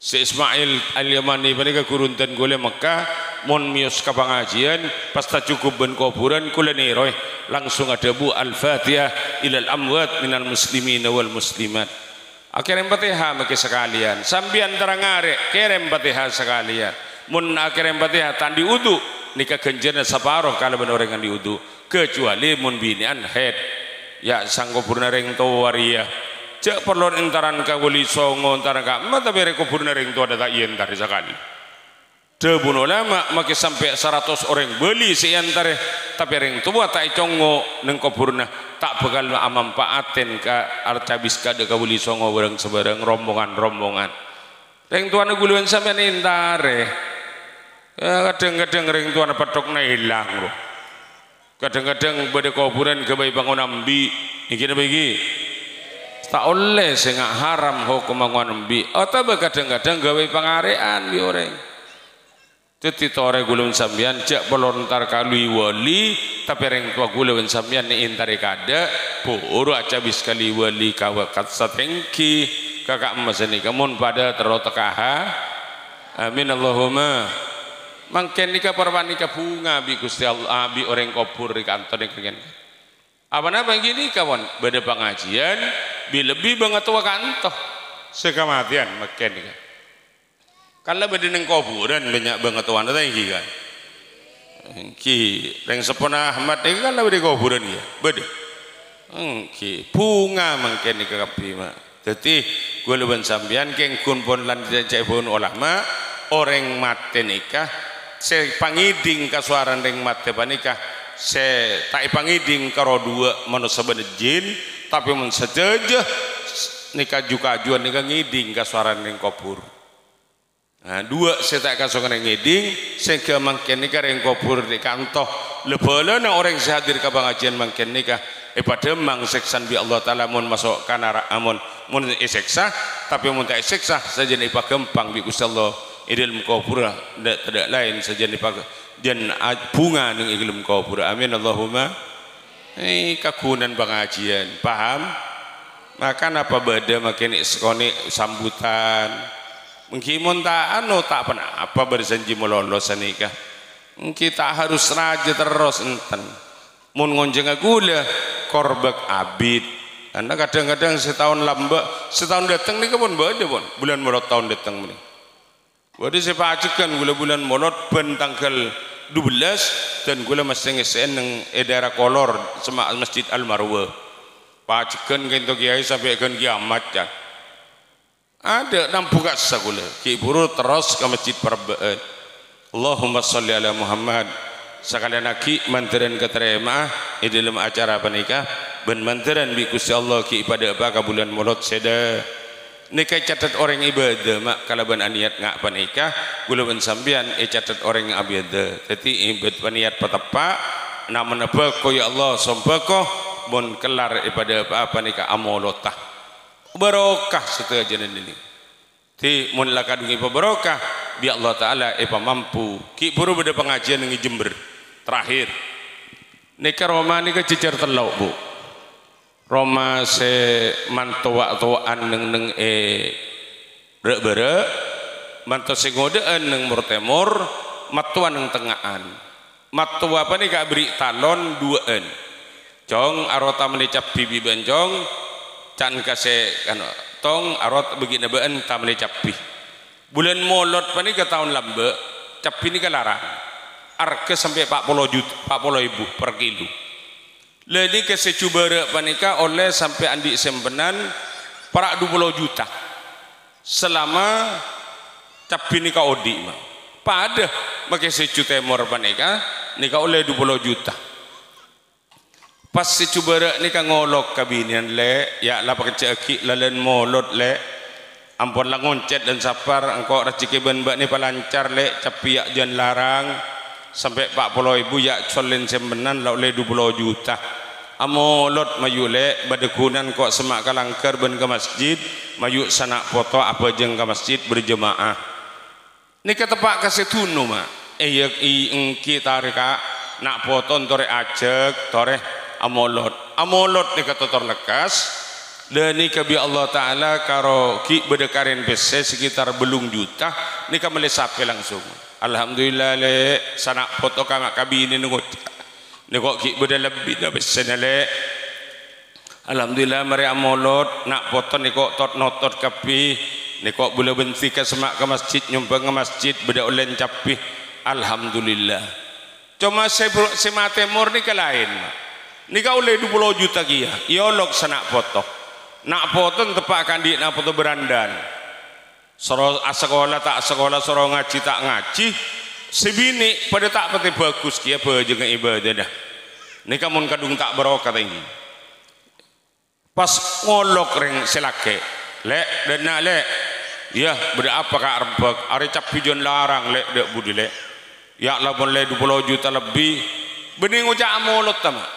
si Ismail al-Yamani panika kurunten kule Mekah mun mius ka pengajian pasta cukup ben kuburan kule niroy langsung ada bu al-Fatihah ilal amwat minal muslimin wal muslimat akhirnya Fatihah maki sekalian sambian terangarek kerem Fatihah sekalian mun akhirnya Fatihah tandi udu nikah genjana saparoh kalau ben orang yang diudu kecuali mun binian head ya sanggupurna ring tua waria cek perlu entaran kawuli songo entaran kama tapi rekupurna ring tua data iya entari sekali debun ulama maki sampai 100 orang beli seantare tapi ring tua tak icongo nengkopurna tak bakal amampaaten ka arcabis kada kawuli songo bareng sebarang rombongan ring tua neguluan sampean entare kadang-kadang ring tua patok na hilang loh kadang-kadang pada kuburan kebaik bangun ambi ini kira bagi tak oleh sehingga haram hukum bangun ambi atau kadang-kadang gawe pengarean bi orang jadi tore gulung sambian jak pelontar kali wali tapi orang tua gulung sambian ni intari kada buru aja bis kali wali kawakat satengki kakak emas ini kamu pada terotakaha amin Allahumma mangken nikah perwan nikah bunga bi Gusti Allah bi orang kubur di kantor yang keren apa-apa gini kawan pada pengajian bi lebih banget tua kantor sekamatian makin nikah kalau pada neng kuburan banyak banget tua nanti gini kan ki yang sepenah Ahmad ini kalau pada kuburan ya beda ki bunga makin nikah kapima jadi gue luban sambian kengkun pun lantai cek pun ulama orang mati nikah saya pangiding kasuaran ring mati panikah saya tak pangiding karo dua manusia benejin tapi mun sajaja nikah juga ajuan nikah ngiding kasuaran ring kubur nah dua saya tak kasuaran ring ngiding saya ke mangken nikah ring kubur di kantoh lebelan orang yang hadir ke pengajian mangken nikah pada mangseksan bi Allah Ta'ala mun masuk kanara amun mun iseksa tapi mun tak iseksa saja nipa gempang bi Gusti Allah idil mukawpura tidak lain saja dipakai dan bunga neng idil mukawpura amin Allahumma ini kagunan pengajian paham maka apa beda makin iskoni sambutan mengkimun tak anu tak pernah apa berjanji melolosan nikah kita harus raja terus enten mun ngonjeng gula korbek abid karena kadang-kadang setahun lambak setahun datang nih pun beda pun bulan mulot tahun datang nih wadi saya pacikan gula bulan molot ben tanggal 12 dan gula mesti ngesen nang daerah kolor semak masjid Al Marwa pacikan kento kiai sampai kan kiamat ya ada nang buka sagula ki buru terus ke masjid perbaan Allahumma sholli ala Muhammad sekalian aki manteran keterima di dalam acara panikah ben manteran bi Gusti Allah ki pada apa bulan molot seda nikah catat orang ibadah mak kalau ban niat ngak panikah gula ban sambian catat orang ibadah jadi ibad paniat petepak namun apa ko ya Allah sombako bon kelar ibadah apa nikah amolotah barokah setelah jalan ini ti mun lakadungi barokah bi Allah Taala ipa mampu ki buru beda pengajian ngi Jember terakhir nikah romani ke cecer telok bu Roma se mantua tuaan neng berek mantua se ngodean neng murtemur matua neng tengahan matua apa nih kak beri talon duaan cong arota melecap bibi bencong can kase kano tong arot begini baan tak melecap bi bulan molot panik ke tahun lambe capi ini kelarang arke sampai 40 juta 40 ribu per kilo lagi kasih cuba panika oleh sampai andi sembenan para 20 juta selama capi nikah odi mah pada pakai secu temor panika nikah oleh 20 juta pas secuba nikah ngolok kabinian le ya lah pakai ceki lalen molot le ampun lah ngoncet dan sapar engkau rezeki ban mbak ni palancar le capi ya jangan larang sampai 40 ribu ya colin sembenan lah oleh 20 juta amolot mayule badekunan kok semak kalangker ben ke masjid mayu sanak foto apa jeng ke masjid berjemaah ni ketepak kasih tunu mak eyek iengki tarika nak foto tore ajek tore amolot amolot ni ketotor lekas dan ni kebi Allah Ta'ala karo ki bedekarin bese sekitar belung juta ni kamele sape langsung Alhamdulillah le sanak foto kamak kabini nungut nengok ki beda lebih dah besar le Alhamdulillah mari amolot nak foto nengok tot notot kapi nengok boleh benci ke semak ke masjid nyumbang ke masjid beda olen capi Alhamdulillah cuma saya temur ni ke lain ni kau oleh 20 juta kia iolok sanak foto nak foto tepakkan di nak foto berandan soro sekolah soro ngaji tak ngaji sebini pada tak peti bagus kia bejeng ibadah dah ni kamun kadung tak berokah tinggi pas ngolok ring selake lek dan nak lek ya beda apa kak arbek ari cap pijon larang lek dek budi lek ya labon lek 20 juta lebih bening ucak mulut tamak,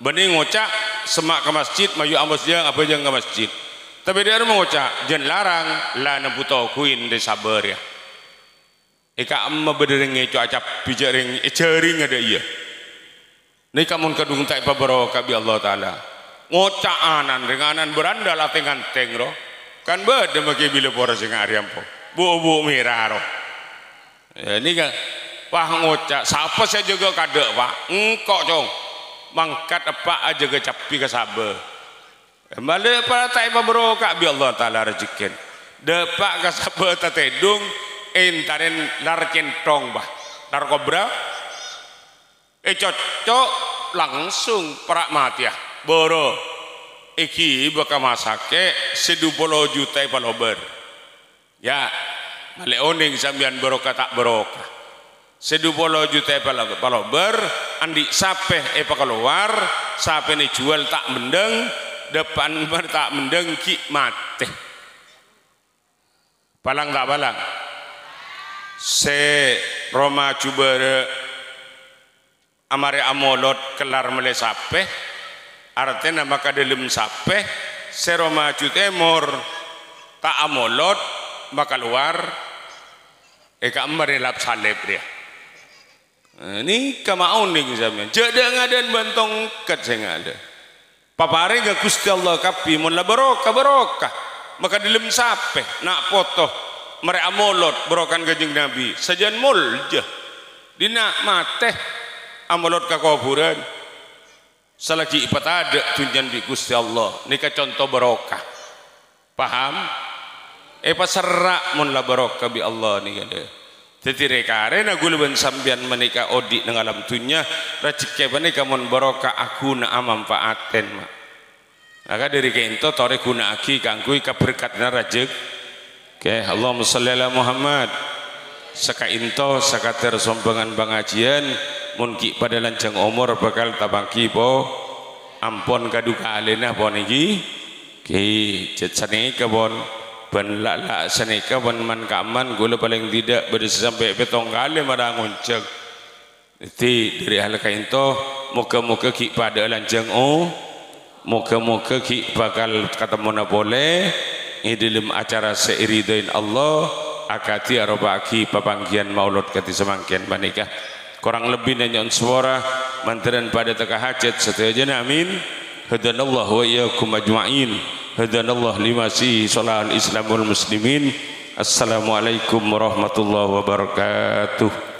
bening ucak semak ke masjid, maju amos jang apa jang ke masjid. Tapi dia mau ucak jen larang lana buta kuin de sabar ya. Ika amma bederenge cuacap pijaring ecering ada iya. Nih kamu kadung tak pabarokah bi Allah Taala. Ngocak anan renganan berandal ateng-anteng roh. Kan beda bagi Billapora sing ariam po. Bu merah roh. Ya, ini kan wah ngocak siapa saya juga kadek pak engkok cong mangkat apa aja kecapi kesabe balik pada taibah berokak bi Allah Ta'ala rezekin depak kesabe tetedung entarin larcentong bah narkobra cocok langsung perak mati ya boro iki bakal masake 70 juta palober ya balik oning sambian berokah tak berokah 70 juta palober andi sapeh epa keluar sapeh ni jual tak mendeng depan ber tak mendeng ki mate palang tak palang se Roma cubere amare amolot kelar mele sapeh artinya maka delem sapeh se Roma cutemor tak amolot maka keluar eka amare lap salep dia. Ini kamaun nih zaman. Jeda ngadan bantong kat saya ngada. Papare gak Gusti Allah kapi mun la barokah barokah. Maka dilem sape nak foto mere amolot berokan kanjeng Nabi. Sajan mulja. Dina mateh amolot ka kuburan. Salagi ipatada tunjan bi Gusti Allah. Nika contoh barokah. Paham? Paserak mun la barokah bi Allah nih ngada. Tetire karena guluban sambian menikah odik dengan alam dunia rezeki menika mun barokah aku na manfaaten mak maka dari kento tore guna aki kanggo keberkatna rezeki oke Allahumma shalli ala Muhammad saka into saka tersombangan bangajian mun ki pada lanjang umur bakal tabangki po ampun kaduka alena po niki ki cet saniki bon ban lak-lak seneka ban man kaman gula paling tidak bersampai petong kali marang ngoncek iti dari hal kainto moga-moga ki pada lanjang oh moga-moga ki bakal ketemu na boleh ini dalam acara seiridain Allah akati arobaki papanggian maulud kati semangkian manikah kurang lebih nanyon suara manteran pada teka hajat setia jana amin hadanallah wa iyakum ajma'in hadanallah lima si salahul islamul muslimin assalamualaikum warahmatullahi wabarakatuh.